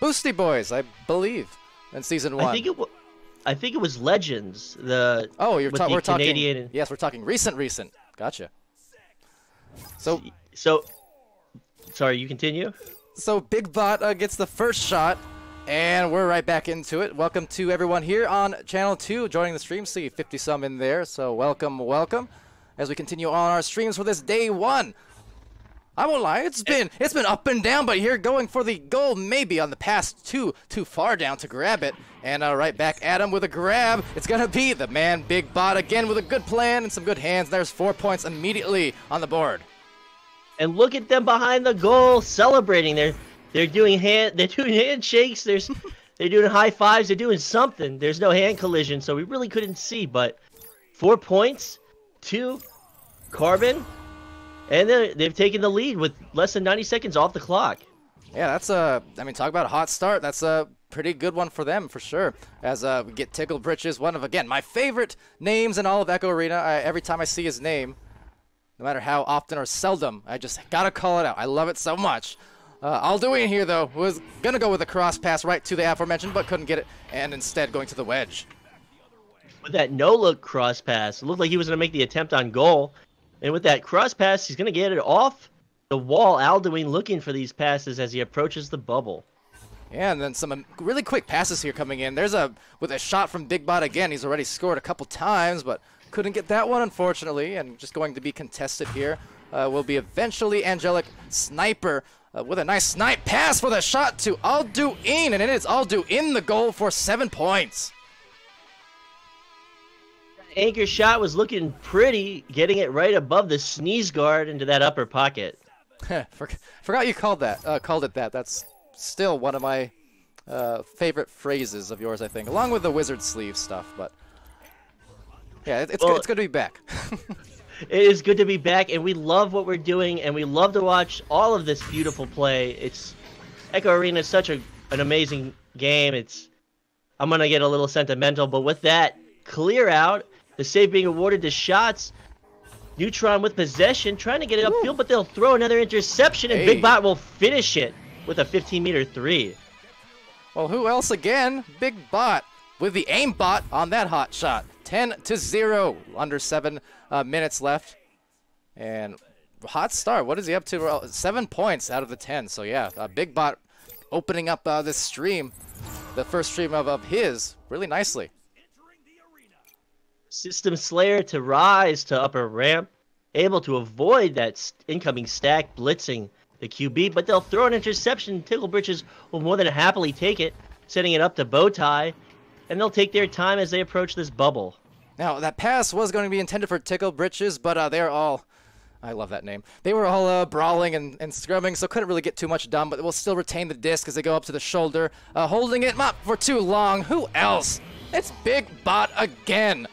Boosty Boys, I believe, in season one. I think it, w I think it was Legends. The oh, you're ta the we're Canadian talking. Yes, we're talking recent, recent. Gotcha. So, so, sorry, you continue. So Big Bot uh, gets the first shot, and we're right back into it. Welcome to everyone here on Channel Two joining the stream. See fifty some in there. So welcome, welcome, as we continue on our streams for this day one. I won't lie, it's been it's been up and down, but here going for the goal, maybe on the pass too too far down to grab it, and uh, right back at him with a grab. It's gonna be the man Big Bot again with a good plan and some good hands. There's four points immediately on the board, and look at them behind the goal celebrating. They're they're doing hand they're doing handshakes. There's they're doing high fives. They're doing something. There's no hand collision, so we really couldn't see. But four points to Carbon. And they've taken the lead with less than ninety seconds off the clock. Yeah, that's a, I mean, talk about a hot start. That's a pretty good one for them, for sure. As uh, we get Ticklebritches, one of, again, my favorite names in all of Echo Arena. I, every time I see his name, no matter how often or seldom, I just gotta call it out. I love it so much. Uh, Alduin here, though, was gonna go with a cross pass right to the aforementioned, but couldn't get it, and instead going to the wedge. With that no-look cross pass, it looked like he was gonna make the attempt on goal. And with that cross pass, he's going to get it off the wall. Alduin looking for these passes as he approaches the bubble. Yeah, and then some really quick passes here coming in. There's a, with a shot from Big Bot again. He's already scored a couple times, but couldn't get that one, unfortunately. And just going to be contested here uh, will be eventually Angelic Sniper uh, with a nice snipe pass with a shot to Alduin. And it is Alduin the goal for seven points. Anchor shot was looking pretty, getting it right above the sneeze guard into that upper pocket. Forgot you called that. Uh, called it that. That's still one of my uh, favorite phrases of yours, I think, along with the wizard sleeve stuff. But yeah, it, it's well, good, it's good to be back. It is good to be back, and we love what we're doing, and we love to watch all of this beautiful play. It's Echo Arena is such a an amazing game. It's I'm gonna get a little sentimental, but with that clear out, the save being awarded to Schatz. N three U T R zero N with possession, trying to get it upfield, but they'll throw another interception, and hey. Big Bot will finish it with a fifteen meter three. Well, who else again? Big Bot with the aim bot on that hot shot. ten to zero, under seven uh, minutes left. And hot start. What is he up to? Well, seven points out of the ten. So, yeah, uh, Big Bot opening up uh, this stream, the first stream of, of his, really nicely. System Slayer to rise to upper ramp, able to avoid that incoming stack blitzing the Q B, but they'll throw an interception. Ticklebritches will more than happily take it, setting it up to Bowtie, and they'll take their time as they approach this bubble. Now, that pass was going to be intended for Ticklebritches, but uh, they're all, I love that name, they were all uh, brawling and, and scrumming, so couldn't really get too much done, but we'll still retain the disc as they go up to the shoulder, uh, holding it up for too long. Who else? It's Big Bot again.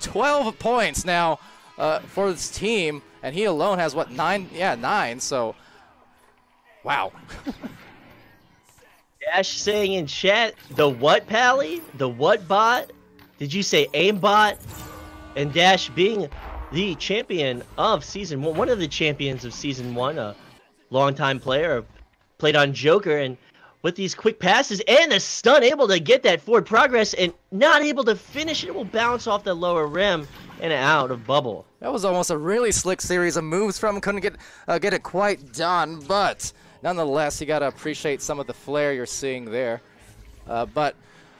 twelve points now uh, for this team, and he alone has, what, nine? Yeah, nine, so wow. Dash saying in chat, the what, Pally? The what bot? Did you say aimbot? And Dash being the champion of Season one, one of the champions of Season one, a longtime player, played on Joker, and with these quick passes and the stun, able to get that forward progress and not able to finish it. It will bounce off the lower rim and out of bubble. That was almost a really slick series of moves from him. Couldn't get uh, get it quite done, but nonetheless, you gotta appreciate some of the flair you're seeing there. Uh, but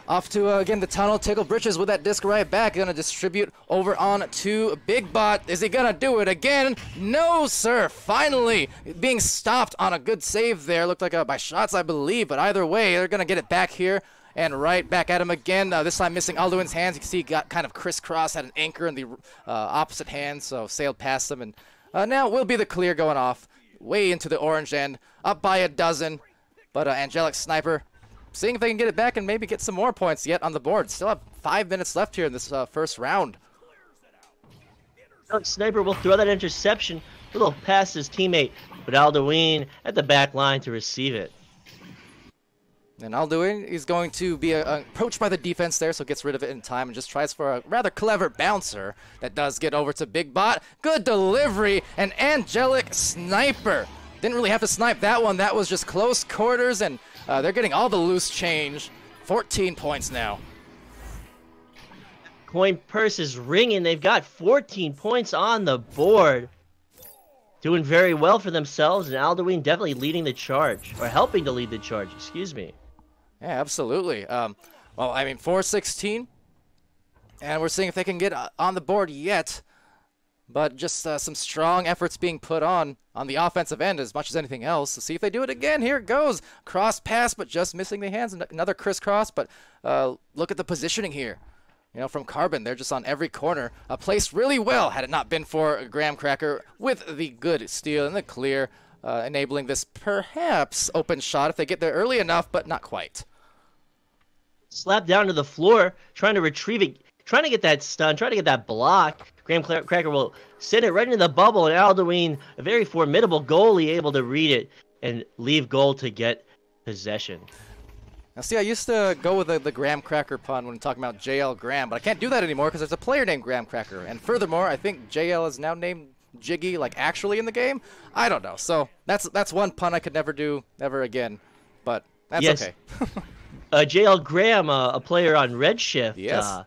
off to uh, again the tunnel. Ticklebritches with that disc right back. Gonna distribute over on to Big Bot. Is he gonna do it again? No, sir. Finally being stopped on a good save there. Looked like uh, by Schatz, I believe. But either way, they're gonna get it back here and right back at him again. Uh, this time missing Alduin's hands. You can see he got kind of crisscrossed, had an anchor in the uh, opposite hand, so sailed past him. And uh, now will be the clear going off way into the orange end, up by a dozen. But uh, Angelic Sniper, seeing if they can get it back and maybe get some more points yet on the board. Still have five minutes left here in this uh, first round. Sniper will throw that interception a little past his teammate, but Alduin at the back line to receive it. And Alduin is going to be uh, approached by the defense there, so gets rid of it in time and just tries for a rather clever bouncer that does get over to Big Bot. Good delivery, and Angelic Sniper. Didn't really have to snipe that one. That was just close quarters, and Uh, they're getting all the loose change. fourteen points now. Coin purse is ringing. They've got fourteen points on the board. Doing very well for themselves, and Alduin definitely leading the charge, or helping to lead the charge, excuse me. Yeah, absolutely. Um, well, I mean, four sixteen, and we're seeing if they can get on the board yet, but just uh, some strong efforts being put on on the offensive end as much as anything else. To see if they do it again. Here it goes. Cross pass, but just missing the hands. Another crisscross, but uh, look at the positioning here. You know, from Carbon, they're just on every corner. Uh, placed really well, had it not been for Graham Cracker with the good steal and the clear, uh, enabling this perhaps open shot if they get there early enough, but not quite. Slapped down to the floor, trying to retrieve it, trying to get that stun, trying to get that block. Graham Cracker will send it right into the bubble, and Alduin, a very formidable goalie, able to read it and leave goal to get possession. Now, see, I used to go with the, the Graham Cracker pun when talking about J L Graham, but I can't do that anymore because there's a player named Graham Cracker. And furthermore, I think J L is now named Jiggy, like, actually in the game. I don't know. So that's that's one pun I could never do ever again, but that's yes. Okay. uh, J L Graham, uh, a player on Redshift. Yes. Uh,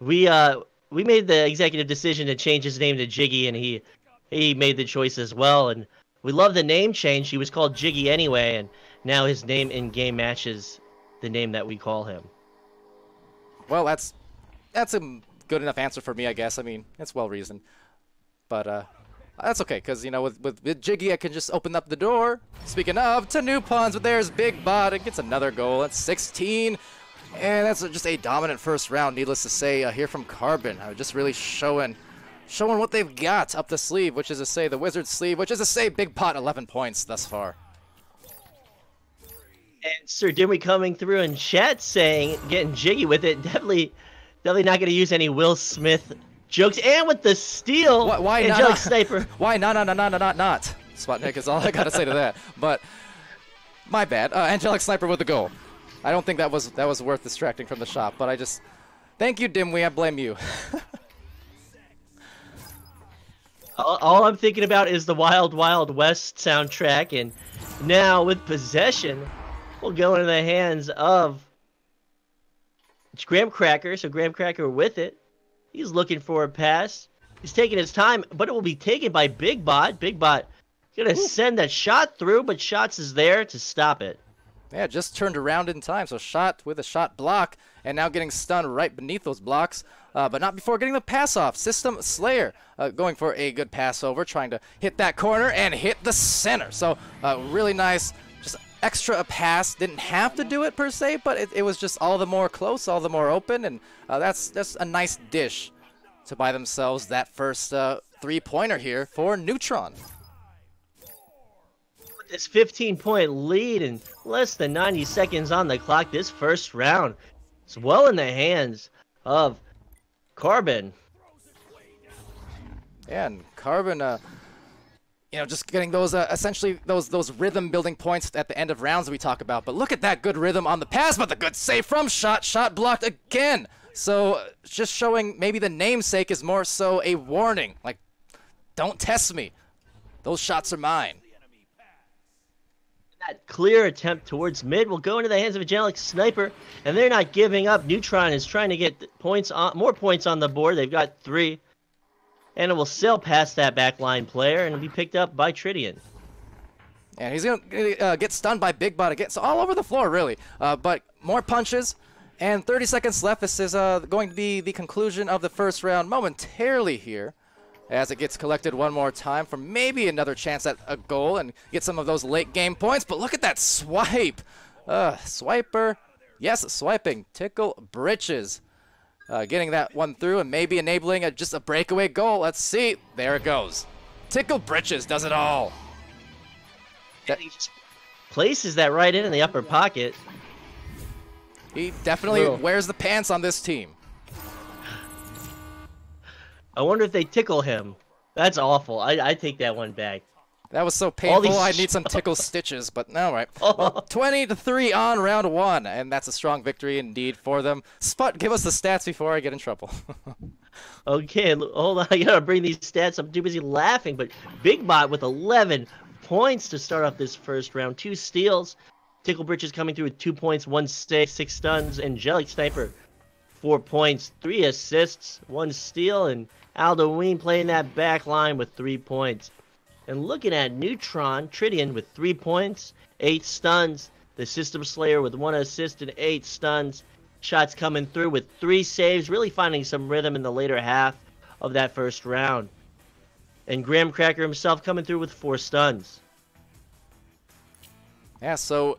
we... Uh, We made the executive decision to change his name to Jiggy, and he he made the choice as well. And we love the name change. He was called Jiggy anyway, and now his name in game matches the name that we call him. Well, that's that's a good enough answer for me, I guess. I mean, it's well reasoned, but uh, that's okay because you know with, with with Jiggy, I can just open up the door. Speaking of, to new puns, but there's Big Bot. It gets another goal at sixteen. And that's just a dominant first round, needless to say, uh, here from Carbon. Uh, just really showing showing what they've got up the sleeve, which is to say the Wizard's sleeve, which is to say Big Pot eleven points thus far. And Sir Dimwi coming through in chat saying, getting jiggy with it, definitely definitely not going to use any Will Smith jokes. And with the steal, why, why Angelic not, Sniper. Why not, not, not, not, not, Sputnik is all I got to say to that. But my bad. Uh, Angelic Sniper with the goal. I don't think that was that was worth distracting from the shop, but I just thank you, Dimwi. I blame you. all, all I'm thinking about is the Wild Wild West soundtrack, and now with possession, we'll go into the hands of Graham Cracker. So Graham Cracker with it. He's looking for a pass. He's taking his time, but it will be taken by Big Bot. Big Bot gonna send that shot through, but Schatz is there to stop it. Yeah, just turned around in time, so shot with a shot block, and now getting stunned right beneath those blocks, uh, but not before getting the pass off. System Slayer uh, going for a good pass over, trying to hit that corner and hit the center. So uh, really nice, just extra a pass. Didn't have to do it per se, but it, it was just all the more close, all the more open, and uh, that's, that's a nice dish to buy themselves that first uh, three-pointer here for N three U T R O N. This fifteen point lead and less than ninety seconds on the clock. This first round is well in the hands of Carbon. Yeah, and Carbon, uh, you know, just getting those uh, essentially those those rhythm building points at the end of rounds we talk about. But look at that good rhythm on the pass, but the good save from Shot. Shot blocked again. So just showing maybe the namesake is more so a warning, like don't test me. Those shots are mine. That clear attempt towards mid will go into the hands of Angelic Sniper, and they're not giving up. N three U T R O N is trying to get points on, more points on the board. They've got three, and it will sail past that backline player and will be picked up by Tridian. And he's gonna uh, get stunned by Big Bot again, so all over the floor really. Uh, but more punches, and thirty seconds left. This is uh, going to be the conclusion of the first round momentarily here, as it gets collected one more time for maybe another chance at a goal and get some of those late game points. But look at that swipe. Uh, swiper. Yes, swiping. Ticklebritches. Uh, getting that one through and maybe enabling a, just a breakaway goal. Let's see. There it goes. Ticklebritches does it all. That he just places that right in in the upper pocket. He definitely Whoa. wears the pants on this team. I wonder if they tickle him. That's awful. I, I take that one back. That was so painful. I need some tickle stitches, but no, all right. Well, twenty to three on round one, and that's a strong victory indeed for them. Sput, give us the stats before I get in trouble. Okay, hold on. I gotta bring these stats. I'm too busy laughing, but Big Bot with eleven points to start off this first round. Two steals. Ticklebritches coming through with two points, one stay, six stuns. Angelic Sniper, four points, three assists, one steal, and Alduin playing that back line with three points. And looking at N three U T R O N, Tridian with three points, eight stuns. The System Slayer with one assist and eight stuns. Shots coming through with three saves, really finding some rhythm in the later half of that first round. And Graham Cracker himself coming through with four stuns. Yeah, so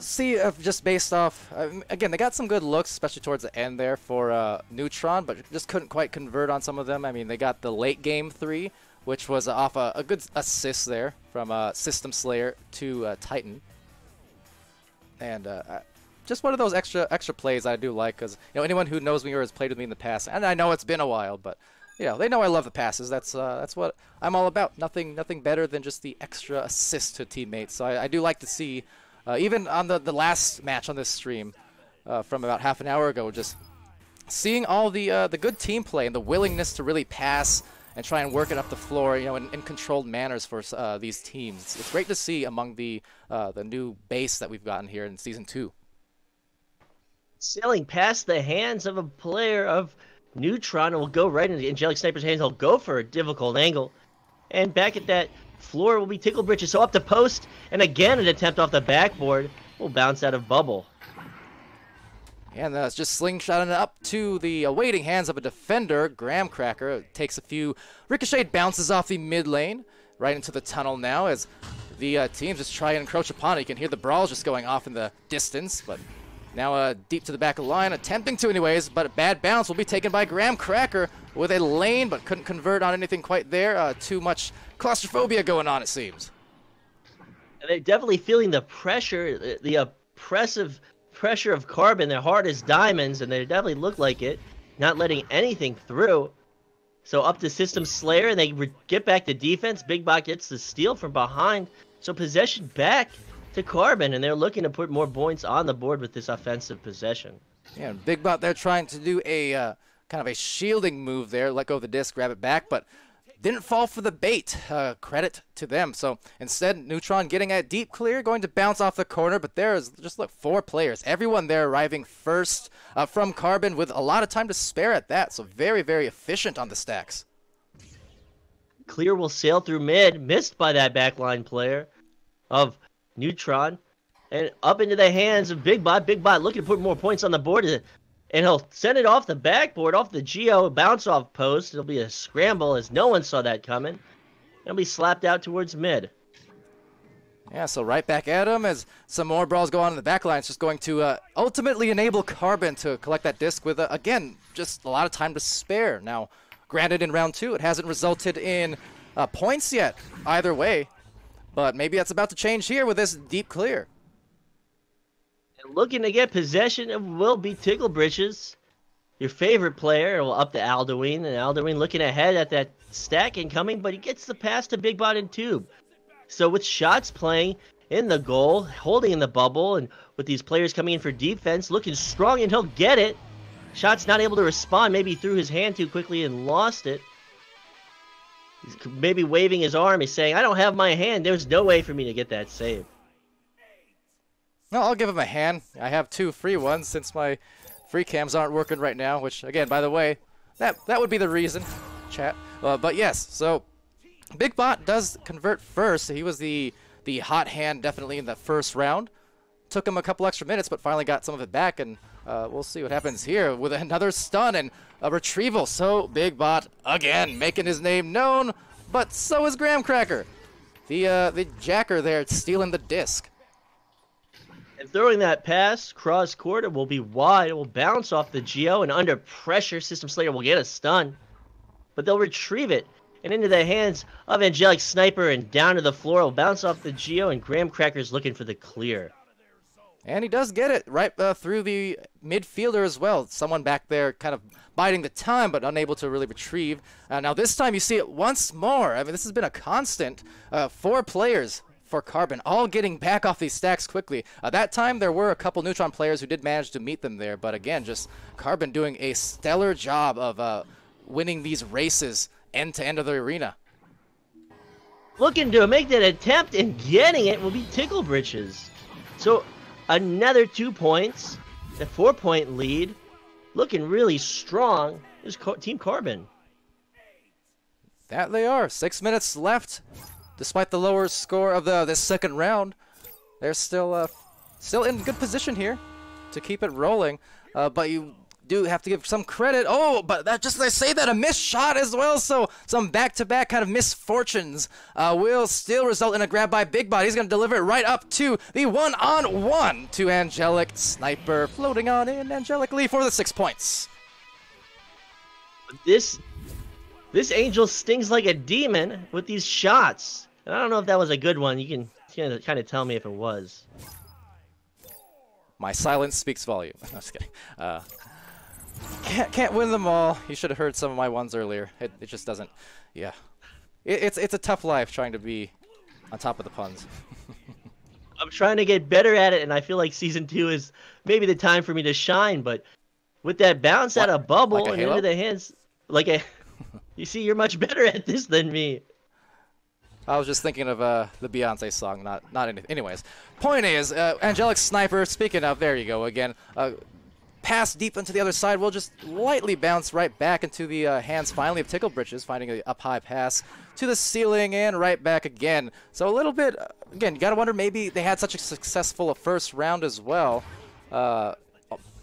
see, if just based off, um, again, they got some good looks, especially towards the end there for uh, N three U T R O N, but just couldn't quite convert on some of them. I mean, they got the late game three, which was uh, off a, a good assist there from uh, System Slayer to uh, Titan. And uh, just one of those extra extra plays I do like, because you know, anyone who knows me or has played with me in the past, and I know it's been a while, but you know, they know I love the passes. That's uh, that's what I'm all about. Nothing nothing better than just the extra assist to teammates. So I, I do like to see. Uh, even on the, the last match on this stream uh, from about half an hour ago, just seeing all the uh, the good team play and the willingness to really pass and try and work it up the floor, you know, in, in controlled manners for uh, these teams. It's, it's great to see among the uh, the new base that we've gotten here in season two. Sailing past the hands of a player of N three U T R O N, will go right into Angelic Sniper's hands. He'll go for a difficult angle, and back at that floor will be Ticklebritches, so up the post, and again an attempt off the backboard will bounce out of bubble. And that's just slingshotting up to the awaiting hands of a defender. Graham Cracker takes a few ricocheted bounces off the mid lane, right into the tunnel now as the uh, teams just try and encroach upon it. You can hear the brawls just going off in the distance, but Now uh, deep to the back of the line, attempting to anyways, but a bad bounce will be taken by Graham Cracker with a lane, but couldn't convert on anything quite there. Uh, too much claustrophobia going on, it seems. And they're definitely feeling the pressure, the oppressive pressure of Carbon. They're hard as diamonds, and they definitely look like it, not letting anything through. So up to System Slayer, and they get back to defense. Big Bot gets the steal from behind, so possession back to Carbon, and they're looking to put more points on the board with this offensive possession. Yeah, Big Bot, they're trying to do a uh, kind of a shielding move there, let go of the disc, grab it back, but didn't fall for the bait. Uh, credit to them. So instead, N three U T R zero N getting a deep clear, going to bounce off the corner, but there's just, look, four players. Everyone there arriving first uh, from Carbon with a lot of time to spare at that, so very, very efficient on the stacks. Clear will sail through mid, missed by that backline player of N three U T R zero N, and up into the hands of Big Bot. Big Bot looking to put more points on the board, and he'll send it off the backboard, off the Geo, bounce off post. It'll be a scramble as no one saw that coming. It'll be slapped out towards mid. Yeah, so right back at him as some more brawls go on in the back line. It's just going to uh, ultimately enable Carbon to collect that disc with, uh, again, just a lot of time to spare. Now, granted, in round two, it hasn't resulted in uh, points yet either way. But maybe that's about to change here with this deep clear. And looking to get possession, it will be Ticklebritches, your favorite player, well, up to Alduin. And Alduin looking ahead at that stack incoming, but he gets the pass to Big Bot and Tube. So with Schatz playing in the goal, holding in the bubble, and with these players coming in for defense, looking strong, and he'll get it. Schatz not able to respond, maybe threw his hand too quickly and lost it. He's maybe waving his arm. He's saying, I don't have my hand. There's no way for me to get that save. No, I'll give him a hand. I have two free ones since my free cams aren't working right now, which, again, by the way, that, that would be the reason, chat. Uh, but, yes, so Big Bot does convert first. He was the, the hot hand definitely in the first round. Took him a couple extra minutes, but finally got some of it back, and uh, we'll see what happens here with another stun and a retrieval. So Big Bot again making his name known, but so is Graham Cracker, the uh, the jacker there stealing the disc. And throwing that pass cross court, it will be wide. It will bounce off the Geo, and under pressure, System Slayer will get a stun, but they'll retrieve it and into the hands of Angelic Sniper, and down to the floor. Will bounce off the Geo, and Graham Cracker's looking for the clear. And he does get it right uh, through the midfielder as well. Someone back there kind of biding the time, but unable to really retrieve. Uh, now this time you see it once more. I mean, this has been a constant. Uh, four players for Carbon, all getting back off these stacks quickly. Uh, that time there were a couple N three U T R zero N players who did manage to meet them there. But again, just Carbon doing a stellar job of uh, winning these races end to end of the arena. Looking to make that attempt and getting it will be Ticklebritches. So another two points, the four-point lead, looking really strong is Team Carbon. That they are. Six minutes left, despite the lower score of the this second round. They're still uh, still in good position here to keep it rolling, uh, but you do have to give some credit. Oh, but that, just as I say that, a missed shot as well. So some back-to-back kind of misfortunes uh, will still result in a grab by Big Bot. He's going to deliver it right up to the one-on-one to Angelic Sniper, floating on in angelically for the six points. This this angel stings like a demon with these shots. And I don't know if that was a good one. You can, you know, kind of tell me if it was. My silence speaks volume. No, just kidding. Uh, Can't, can't win them all. You should have heard some of my ones earlier. It, it just doesn't. Yeah. It, it's, it's a tough life trying to be on top of the puns. I'm trying to get better at it, and I feel like Season two is maybe the time for me to shine, but with that bounce what? out of bubble like and into the hands, like a, you see, you're much better at this than me. I was just thinking of uh, the Beyonce song, not, not anything. Anyways, point is, uh, Angelic Sniper, speaking of, there you go again. Uh, Pass deep into the other side will just lightly bounce right back into the uh, hands finally of Ticklebritches, finding an up-high pass to the ceiling and right back again. So a little bit, uh, again, you got to wonder maybe they had such a successful first round as well. Uh,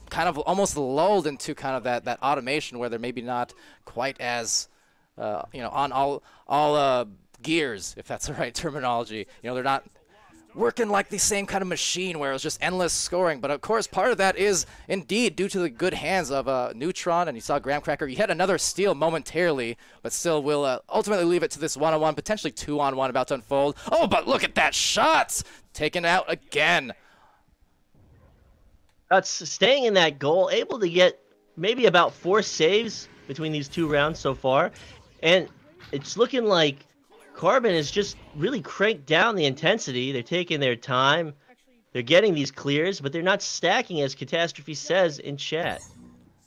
kind of almost lulled into kind of that, that automation where they're maybe not quite as, uh, you know, on all, all uh, gears, if that's the right terminology. You know, they're not working like the same kind of machine where it was just endless scoring. But of course, part of that is indeed due to the good hands of uh, N three U T R zero N. And you saw Graham Cracker, he had another steal momentarily, but still will uh, ultimately leave it to this one-on-one, potentially two-on-one about to unfold. Oh, but look at that! Schatz taken out again. That's staying in that goal, able to get maybe about four saves between these two rounds so far. And it's looking like Carbon has just really cranked down the intensity. They're taking their time. They're getting these clears, but they're not stacking, as Catastrophe says in chat.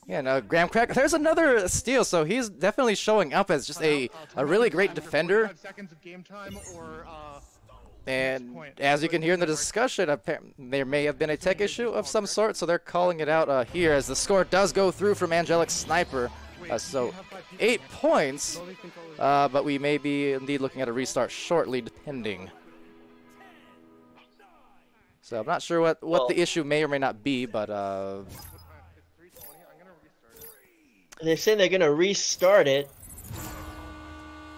Yeah, no, Graham Cracker, there's another steal, so he's definitely showing up as just a, a really great defender. And as you can hear in the discussion, there may have been a tech issue of some sort, so they're calling it out uh, here as the score does go through from Angelic Sniper. Uh, so eight points, uh, but we may be indeed looking at a restart shortly, depending. So I'm not sure what, what well, the issue may or may not be, but... Uh, they're saying they're going to restart it.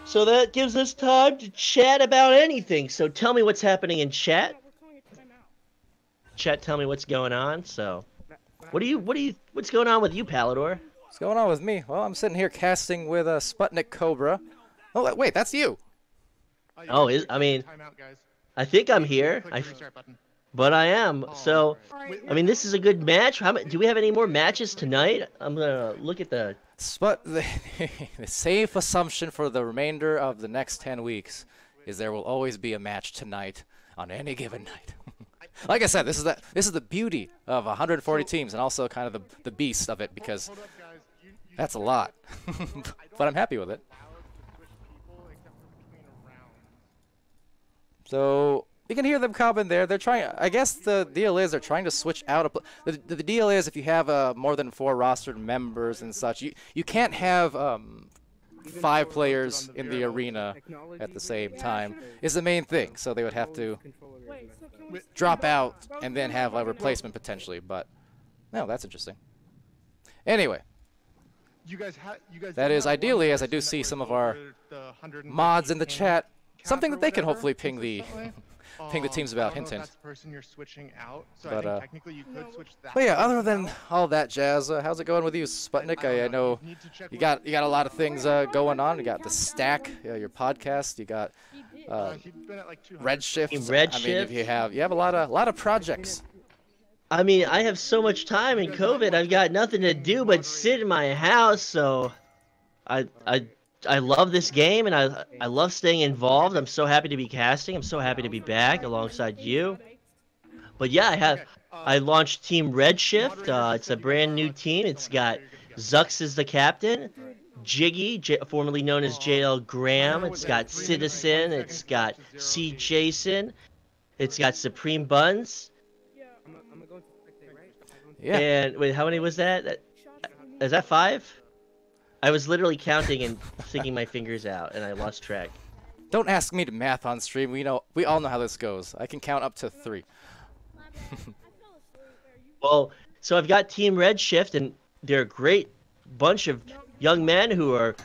So that gives us time to chat about anything. So tell me what's happening in chat. Chat, tell me what's going on. So what do you, what do you, what's going on with you, Palador? What's going on with me? Well, I'm sitting here casting with a Sputnik Cobra. Oh, wait, that's you. Oh, is, I mean, I think I'm here. I, but I am. So, I mean, this is a good match. How do we have any more matches tonight? I'm gonna look at the. But the, the safe assumption for the remainder of the next ten weeks is there will always be a match tonight on any given night. Like I said, this is the, this is the beauty of one hundred forty teams and also kind of the, the beast of it, because that's a lot. But I'm happy with it. So... you can hear them comment there. They're trying. I guess the deal is they're trying to switch out. A pl the, the the deal is if you have uh, more than four rostered members and such, you you can't have um, five players in the arena at the same time. Is the main thing. So they would have to drop out and then have a replacement potentially. But no, that's interesting. Anyway. You guys, you guys. That is ideally, as I do see some of our mods in the chat, something that they can hopefully ping the. Ping the teams about, hint, hint. But, uh, but yeah, other than all that jazz, uh, how's it going with you, Sputnik? I, I know you got you got a lot of things uh, going on. You got the stack, uh, your podcast. You got uh, Redshift. Redshift. I mean, if you have you have a lot of a lot of projects. I mean, I have so much time in COVID. I've got nothing to do but sit in my house. So, I I. I love this game, and I I love staying involved. I'm so happy to be casting. I'm so happy to be back alongside you. But yeah, I have I launched Team Redshift. Uh, it's a brand new team. It's got Zux as the captain, Jiggy, J, formerly known as J L Graham. It's got Citizen. It's got C Jason. It's got Supreme Buns. Yeah. And wait, how many was that? Is that five? I was literally counting and sticking my fingers out, and I lost track. Don't ask me to math on stream. We know, we all know how this goes. I can count up to three. Well, so I've got Team Redshift, and they're a great bunch of young men who are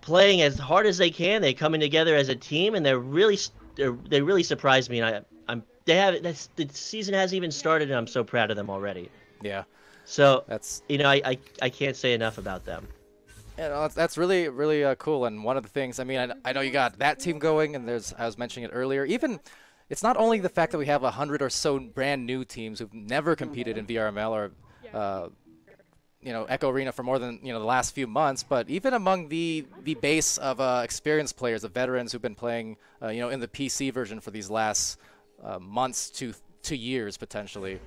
playing as hard as they can. They're coming together as a team, and they're really, they're, they really surprised me. And I, I'm, they have that's, the season hasn't even started, and I'm so proud of them already. Yeah. So that's, you know, I, I, I can't say enough about them. Yeah, that's really, really uh, cool, and one of the things, I mean, I, I know you got that team going, and there's, I was mentioning it earlier, even, it's not only the fact that we have a hundred or so brand new teams who've never competed in V R M L or, uh, you know, Echo Arena for more than, you know, the last few months, but even among the, the base of uh, experienced players, the veterans who've been playing, uh, you know, in the P C version for these last uh, months to, to years, potentially,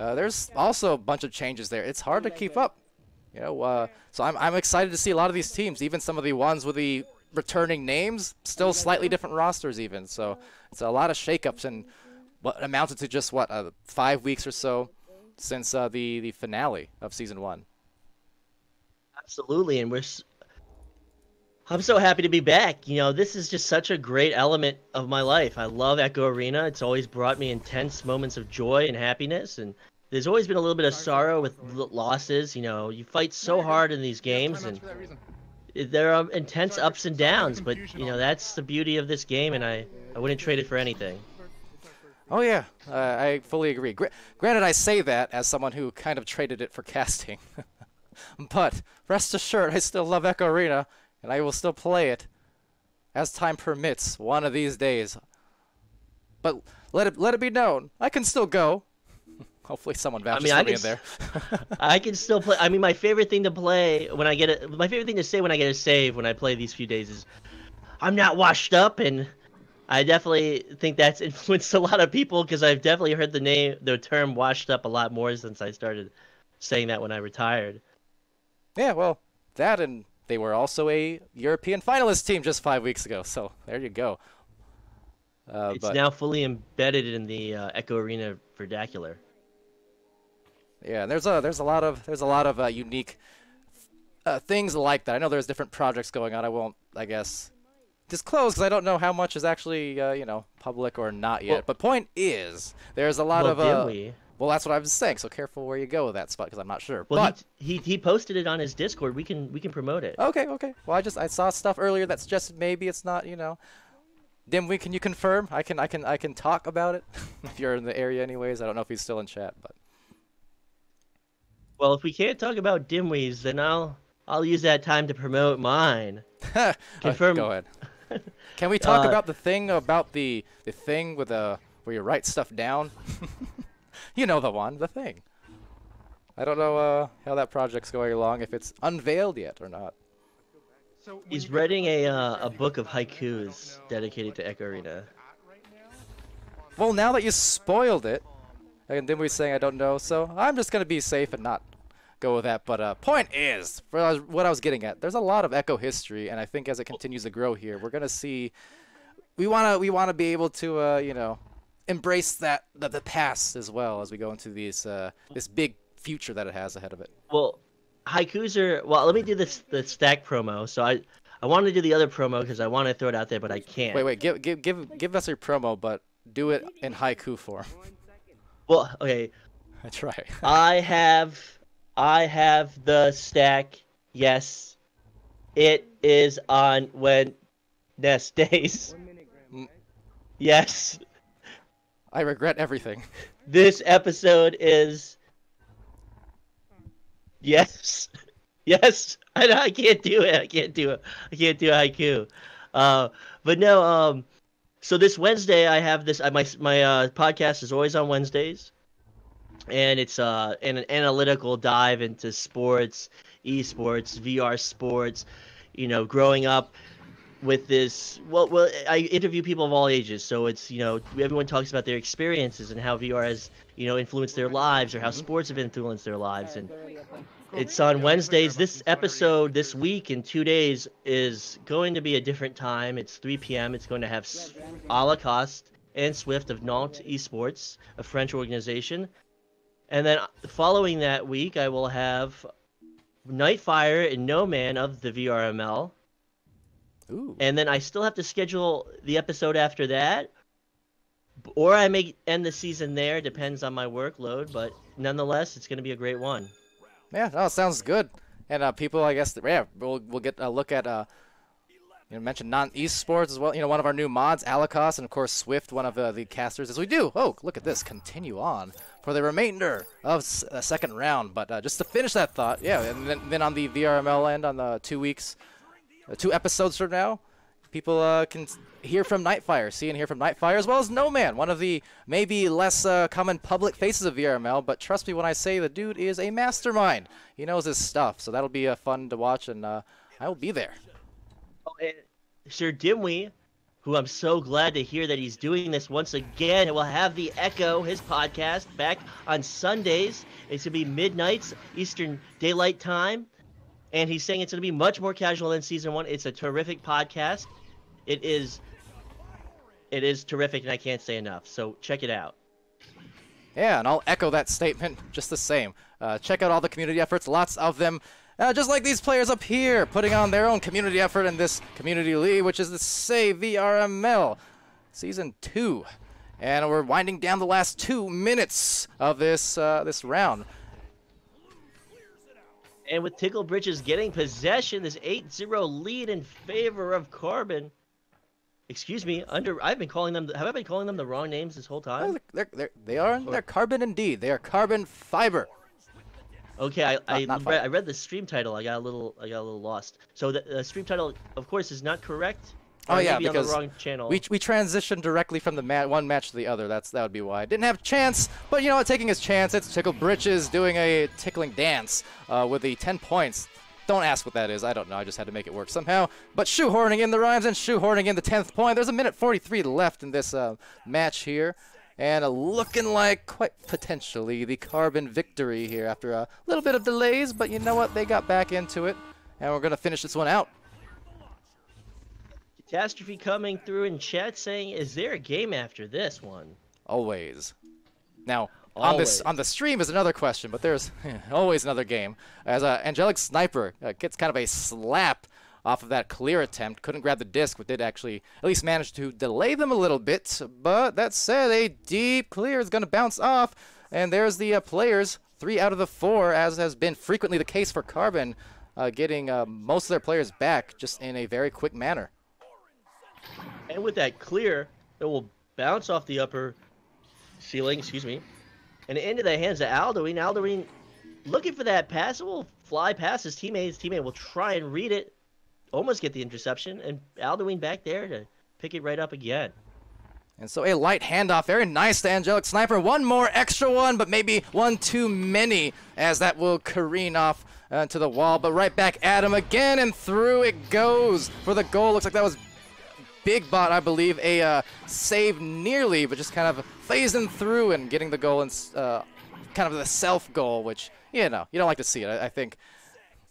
uh, there's also a bunch of changes there. It's hard to keep up. You know, uh, so I'm, I'm excited to see a lot of these teams, even some of the ones with the returning names, still slightly different rosters even. So it's a lot of shakeups, and what amounted to just, what, uh, five weeks or so since uh, the, the finale of Season one. Absolutely, and we're s I'm so happy to be back. You know, this is just such a great element of my life. I love Echo Arena. It's always brought me intense moments of joy and happiness, and there's always been a little bit of sorrow with losses. You know, you fight so hard in these games, and there are intense ups and downs, but, you know, that's the beauty of this game, and I, I wouldn't trade it for anything. Oh, yeah. Uh, I fully agree. Gr granted, I say that as someone who kind of traded it for casting. But rest assured, I still love Echo Arena, and I will still play it as time permits one of these days. But let it let it be known, I can still go. Hopefully someone vouches I mean, for I me in there. I can still play. I mean, my favorite thing to play when I get a, my favorite thing to say when I get a save when I play these few days is, I'm not washed up, and I definitely think that's influenced a lot of people because I've definitely heard the name, the term "washed up" a lot more since I started saying that when I retired. Yeah, well, that and they were also a European finalist team just five weeks ago. So there you go. Uh, it's but... now fully embedded in the uh, Echo Arena vernacular. Yeah, and there's a there's a lot of there's a lot of uh, unique uh, things like that. I know there's different projects going on. I won't, I guess, disclose because I don't know how much is actually uh, you know, public or not yet. Well, but point is, there's a lot well, of uh, we? well, that's what I was saying. So careful where you go with that spot because I'm not sure. Well, but he, he he posted it on his Discord. We can we can promote it. Okay, okay. Well, I just I saw stuff earlier that suggested maybe it's not, you know. Dimwi, can you confirm? I can I can I can talk about it if you're in the area, anyways. I don't know if he's still in chat, but. Well, if we can't talk about Dimwi's, then I'll I'll use that time to promote mine. Confirm. Go ahead. Can we talk uh, about the thing about the the thing with the where you write stuff down? You know the one, the thing. I don't know uh, how that project's going along, if it's unveiled yet or not. He's writing a uh, a book of haikus dedicated to Echo Arena. Well, now that you spoiled it, and Dimwi's saying I don't know, so I'm just gonna be safe and not go with that, but uh, point is, for what I was getting at, there's a lot of Echo history, and I think as it continues to grow here, we're gonna see, we wanna we wanna be able to uh, you know, embrace that the, the past as well as we go into these uh, this big future that it has ahead of it. Well, haikus are well. Let me do this the stack promo. So I I wanted to do the other promo because I want to throw it out there, but I can't. Wait, wait, give give give give us your promo, but do it in haiku form. Well, okay. I try. I have. I have the stack. Yes, it is on Wednesdays. Yes. I regret everything. This episode is. Yes, yes. I I can't do it. I can't do it. I can't do haiku. Uh, but no. Um. So this Wednesday, I have this. My my uh, podcast is always on Wednesdays. And it's uh, an analytical dive into sports, esports, V R sports, you know, growing up with this. Well, well, I interview people of all ages. So it's, you know, everyone talks about their experiences and how V R has, you know, influenced their lives or how sports have influenced their lives. And it's on Wednesdays. This episode this week in two days is going to be a different time. It's three P M It's going to have a la Coste and Swift of Nantes Esports, a French organization. And then following that week, I will have Nightfire and No Man of the V R M L. Ooh. And then I still have to schedule the episode after that. Or I may end the season there. Depends on my workload. But nonetheless, it's going to be a great one. Yeah, no, sounds good. And uh, people, I guess, yeah, we'll, we'll get a look at... Uh... You mentioned non-esports as well. You know, one of our new mods, Alakas, and of course Swift, one of uh, the casters, as we do. Oh, look at this. Continue on for the remainder of s uh, second round. But uh, just to finish that thought, yeah, and then, then on the V R M L end, on the two weeks, uh, two episodes from now, people uh, can hear from Nightfire, see and hear from Nightfire, as well as No Man, one of the maybe less uh, common public faces of V R M L. But trust me when I say the dude is a mastermind. He knows his stuff, so that'll be uh, fun to watch, and uh, I will be there. Oh, and Sir Dimwi, who I'm so glad to hear that he's doing this once again, and will have the Echo, his podcast, back on Sundays. It's going to be midnights, Eastern Daylight Time. And he's saying it's going to be much more casual than season one. It's a terrific podcast. It is, it is terrific, and I can't say enough. So check it out. Yeah, and I'll echo that statement just the same. Uh, check out all the community efforts, lots of them. Uh, just like these players up here, putting on their own community effort in this community league, which is the Save V R M L Season two. And we're winding down the last two minutes of this uh, this round. And with Ticklebritches getting possession, this eight zero lead in favor of Carbon. Excuse me, under. I've been calling them. Have I been calling them the wrong names this whole time? No, they're, they're, they are. They're Carbon indeed. They are Carbon Fiber. Okay, I I, not, not read, I read the stream title. I got a little. I got a little lost. So the uh, stream title, of course, is not correct. Oh yeah, because on the wrong channel. we we transitioned directly from the ma one match to the other. That's that would be why. Didn't have chance, but you know what? Taking his chance, it's Ticklebritches doing a tickling dance uh, with the ten points. Don't ask what that is. I don't know. I just had to make it work somehow. But shoehorning in the rhymes and shoehorning in the tenth point. There's a minute forty-three left in this uh, match here. And a looking like quite potentially the Carbon victory here after a little bit of delays. But you know what? They got back into it. And we're going to finish this one out. Catastrophe coming through in chat saying, is there a game after this one? Always. Now... On this, on the stream is another question, but there's yeah, always another game. As uh, Angelic Sniper uh, gets kind of a slap off of that clear attempt. Couldn't grab the disc, but did actually at least manage to delay them a little bit. But that said, a deep clear is going to bounce off. And there's the uh, players, three out of the four, as has been frequently the case for Carbon, uh, getting uh, most of their players back just in a very quick manner. And with that clear, it will bounce off the upper ceiling, excuse me. And into the hands of Alduin. Alduin looking for that pass. It will fly past his teammate. His teammate will try and read it. Almost get the interception. And Alduin back there to pick it right up again. And so a light handoff. Very nice to Angelic Sniper. One more extra one, but maybe one too many, as that will careen off uh, to the wall. But right back at him again, and through it goes for the goal. Looks like that was Big Bot, I believe, a uh, save nearly, but just kind of phasing through and getting the goal and uh, kind of the self goal, which you know you don't like to see it. I, I think,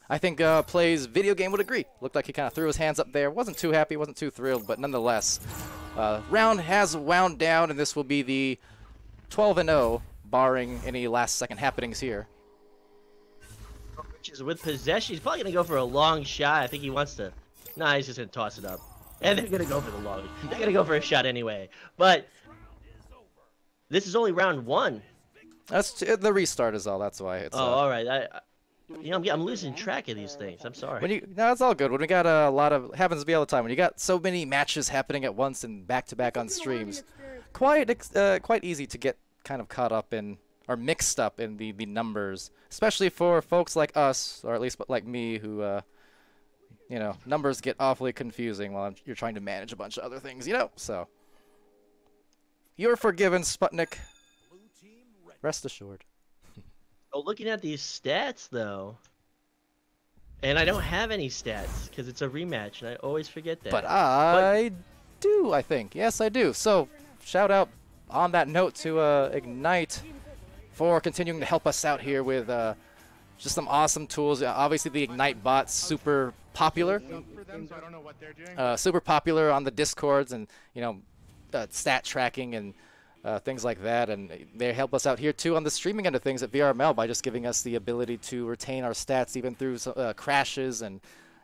I think uh, Play's video game would agree. Looked like he kind of threw his hands up there. Wasn't too happy, wasn't too thrilled, but nonetheless, uh, round has wound down, and this will be the twelve and oh, barring any last second happenings here. With possession, he's probably gonna go for a long shot. I think he wants to. Nah, he's just gonna toss it up. And they're going to go for the long. They're going to go for a shot anyway. But this is only round one. That's the restart is all. That's why. It's, oh, uh, all right. I, I, you know, I'm, I'm losing track of these things. I'm sorry. When you, no, it's all good. When we got a lot of... happens to be all the time. When you got so many matches happening at once and back-to-back -back on streams, quite, uh, quite easy to get kind of caught up in or mixed up in the, the numbers, especially for folks like us, or at least like me, who... Uh, You know, numbers get awfully confusing while you're trying to manage a bunch of other things, you know? So, you're forgiven, Sputnik. Rest assured. Oh, looking at these stats, though. And I don't have any stats, because it's a rematch, and I always forget that. But I but... do, I think. Yes, I do. So, shout out on that note to uh, Ignite for continuing to help us out here with uh, just some awesome tools. Obviously, the Ignite bot's super... popular, uh, super popular on the Discords and, you know, uh, stat tracking and uh, things like that. And they help us out here, too, on the streaming end of things at V R M L by just giving us the ability to retain our stats even through uh, crashes and,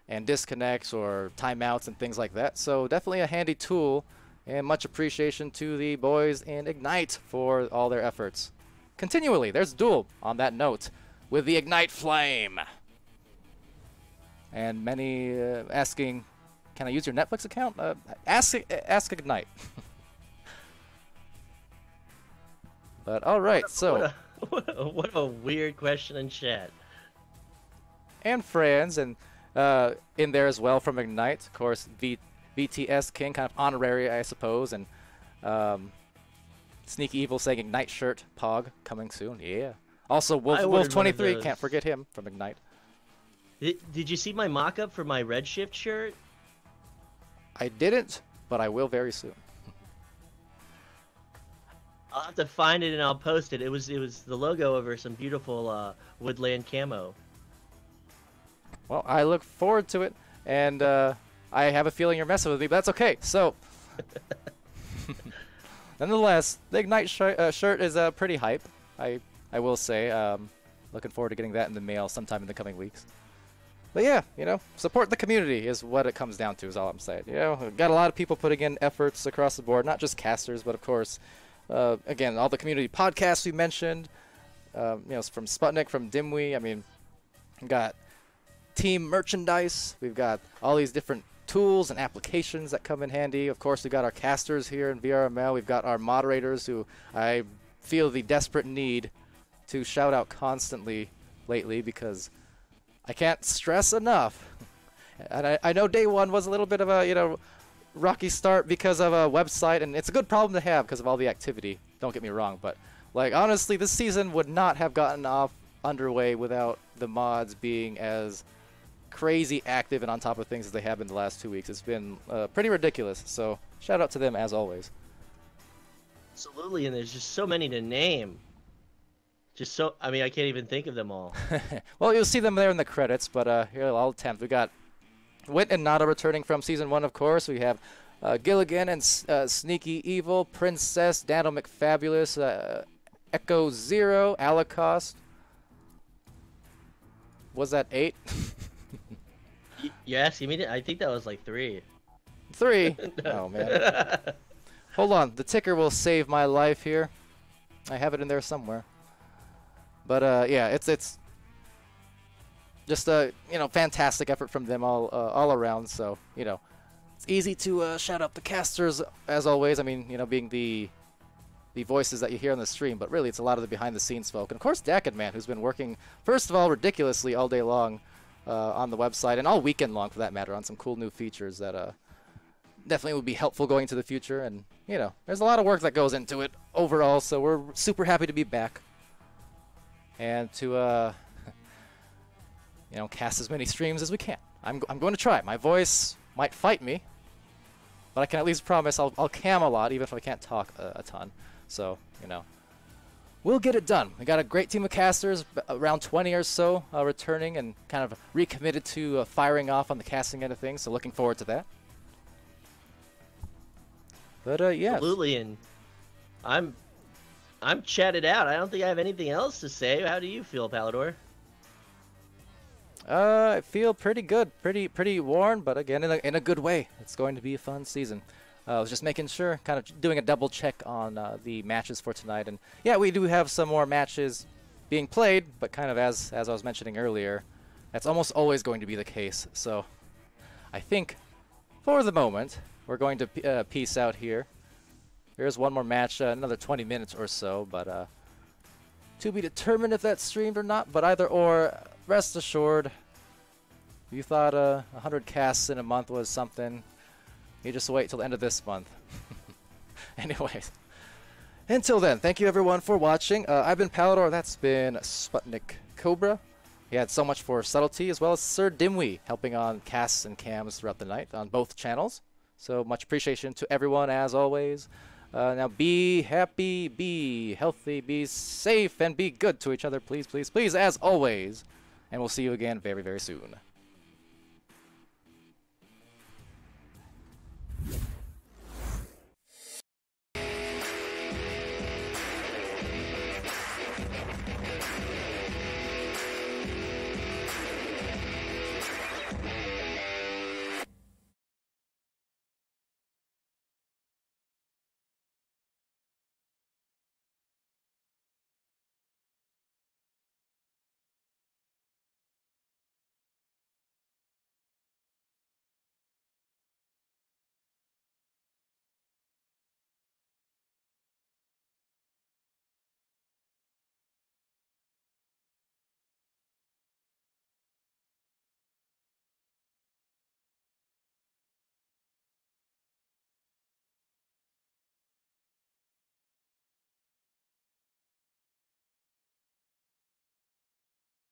and disconnects or timeouts and things like that. So definitely a handy tool, and much appreciation to the boys in Ignite for all their efforts. Continually, there's Duel on that note with the Ignite Flame. And many uh, asking, can I use your Netflix account? Uh, ask, ask Ignite. But all right, what a, so. What a, what, a, what a weird question in chat. And friends and uh, in there as well from Ignite. Of course, v VTS King, kind of honorary, I suppose. And um, Sneaky Evil saying Ignite shirt, Pog, coming soon. Yeah. Also, Wolf twenty-three, can't forget him from Ignite. Did you see my mock-up for my Redshift shirt? I didn't, but I will very soon. I'll have to find it and I'll post it. It was it was the logo over some beautiful uh, woodland camo. Well, I look forward to it, and uh, I have a feeling you're messing with me, but that's okay. So, nonetheless, the Ignite sh uh, shirt is uh, pretty hype, I, I will say. Um, looking forward to getting that in the mail sometime in the coming weeks. But yeah, you know, support the community is what it comes down to, is all I'm saying. You know, we've got a lot of people putting in efforts across the board, not just casters, but of course, uh, again, all the community podcasts we mentioned, um, you know, from Sputnik, from Dimwi. I mean, we've got team merchandise. We've got all these different tools and applications that come in handy. Of course, we've got our casters here in V R M L. We've got our moderators who I feel the desperate need to shout out constantly lately, because I can't stress enough. And I, I know day one was a little bit of a, you know, rocky start because of a website, and it's a good problem to have because of all the activity. Don't get me wrong, but like honestly, this season would not have gotten off underway without the mods being as crazy active and on top of things as they have been the last two weeks. It's been uh, pretty ridiculous. So shout out to them as always. Absolutely, and there's just so many to name. Just so, I mean, I can't even think of them all. Well, you'll see them there in the credits, but uh, here I'll attempt. We got Wit and Nada returning from Season one, of course. We have uh, Gilligan and uh, Sneaky Evil, Princess, Daniel McFabulous, uh, Echo Zero, Alacost. Was that eight? Yes, you mean it? I think that was like three. Three? Oh, man. Hold on. The ticker will save my life here. I have it in there somewhere. But, uh, yeah, it's it's just a, you know, fantastic effort from them all, uh, all around. So, you know, it's easy to uh, shout out the casters, as always. I mean, you know, being the the voices that you hear on the stream. But really, it's a lot of the behind-the-scenes folk. And, of course, Dakin Man, who's been working, first of all, ridiculously all day long uh, on the website. And all weekend long, for that matter, on some cool new features that uh, definitely would be helpful going into the future. And, you know, there's a lot of work that goes into it overall. So we're super happy to be back. And to, uh, you know, cast as many streams as we can. I'm, I'm going to try. My voice might fight me, but I can at least promise I'll, I'll cam a lot, even if I can't talk a, a ton. So, you know, we'll get it done. We got a great team of casters, around twenty or so, uh, returning and kind of recommitted to uh, firing off on the casting end of things. So looking forward to that. But, uh, yeah. Absolutely, and I'm... I'm chatted out. I don't think I have anything else to say. How do you feel, Palador? Uh, I feel pretty good. Pretty pretty worn, but again, in a, in a good way. It's going to be a fun season. Uh, I was just making sure, kind of doing a double check on uh, the matches for tonight. And yeah, we do have some more matches being played, but kind of as, as I was mentioning earlier, that's almost always going to be the case. So I think for the moment, we're going to uh, peace out here. Here's one more match, uh, another twenty minutes or so, but uh, to be determined if that's streamed or not, but either or, rest assured, if you thought uh, one hundred casts in a month was something, you just wait till the end of this month. Anyways, until then, thank you everyone for watching. Uh, I've been Palador, that's been Sputnik Cobra. He had so much for subtlety, as well as Sir Dimwi, helping on casts and cams throughout the night on both channels. So much appreciation to everyone, as always. Uh, now be happy, be healthy, be safe, and be good to each other, please, please, please, as always. And we'll see you again very, very soon.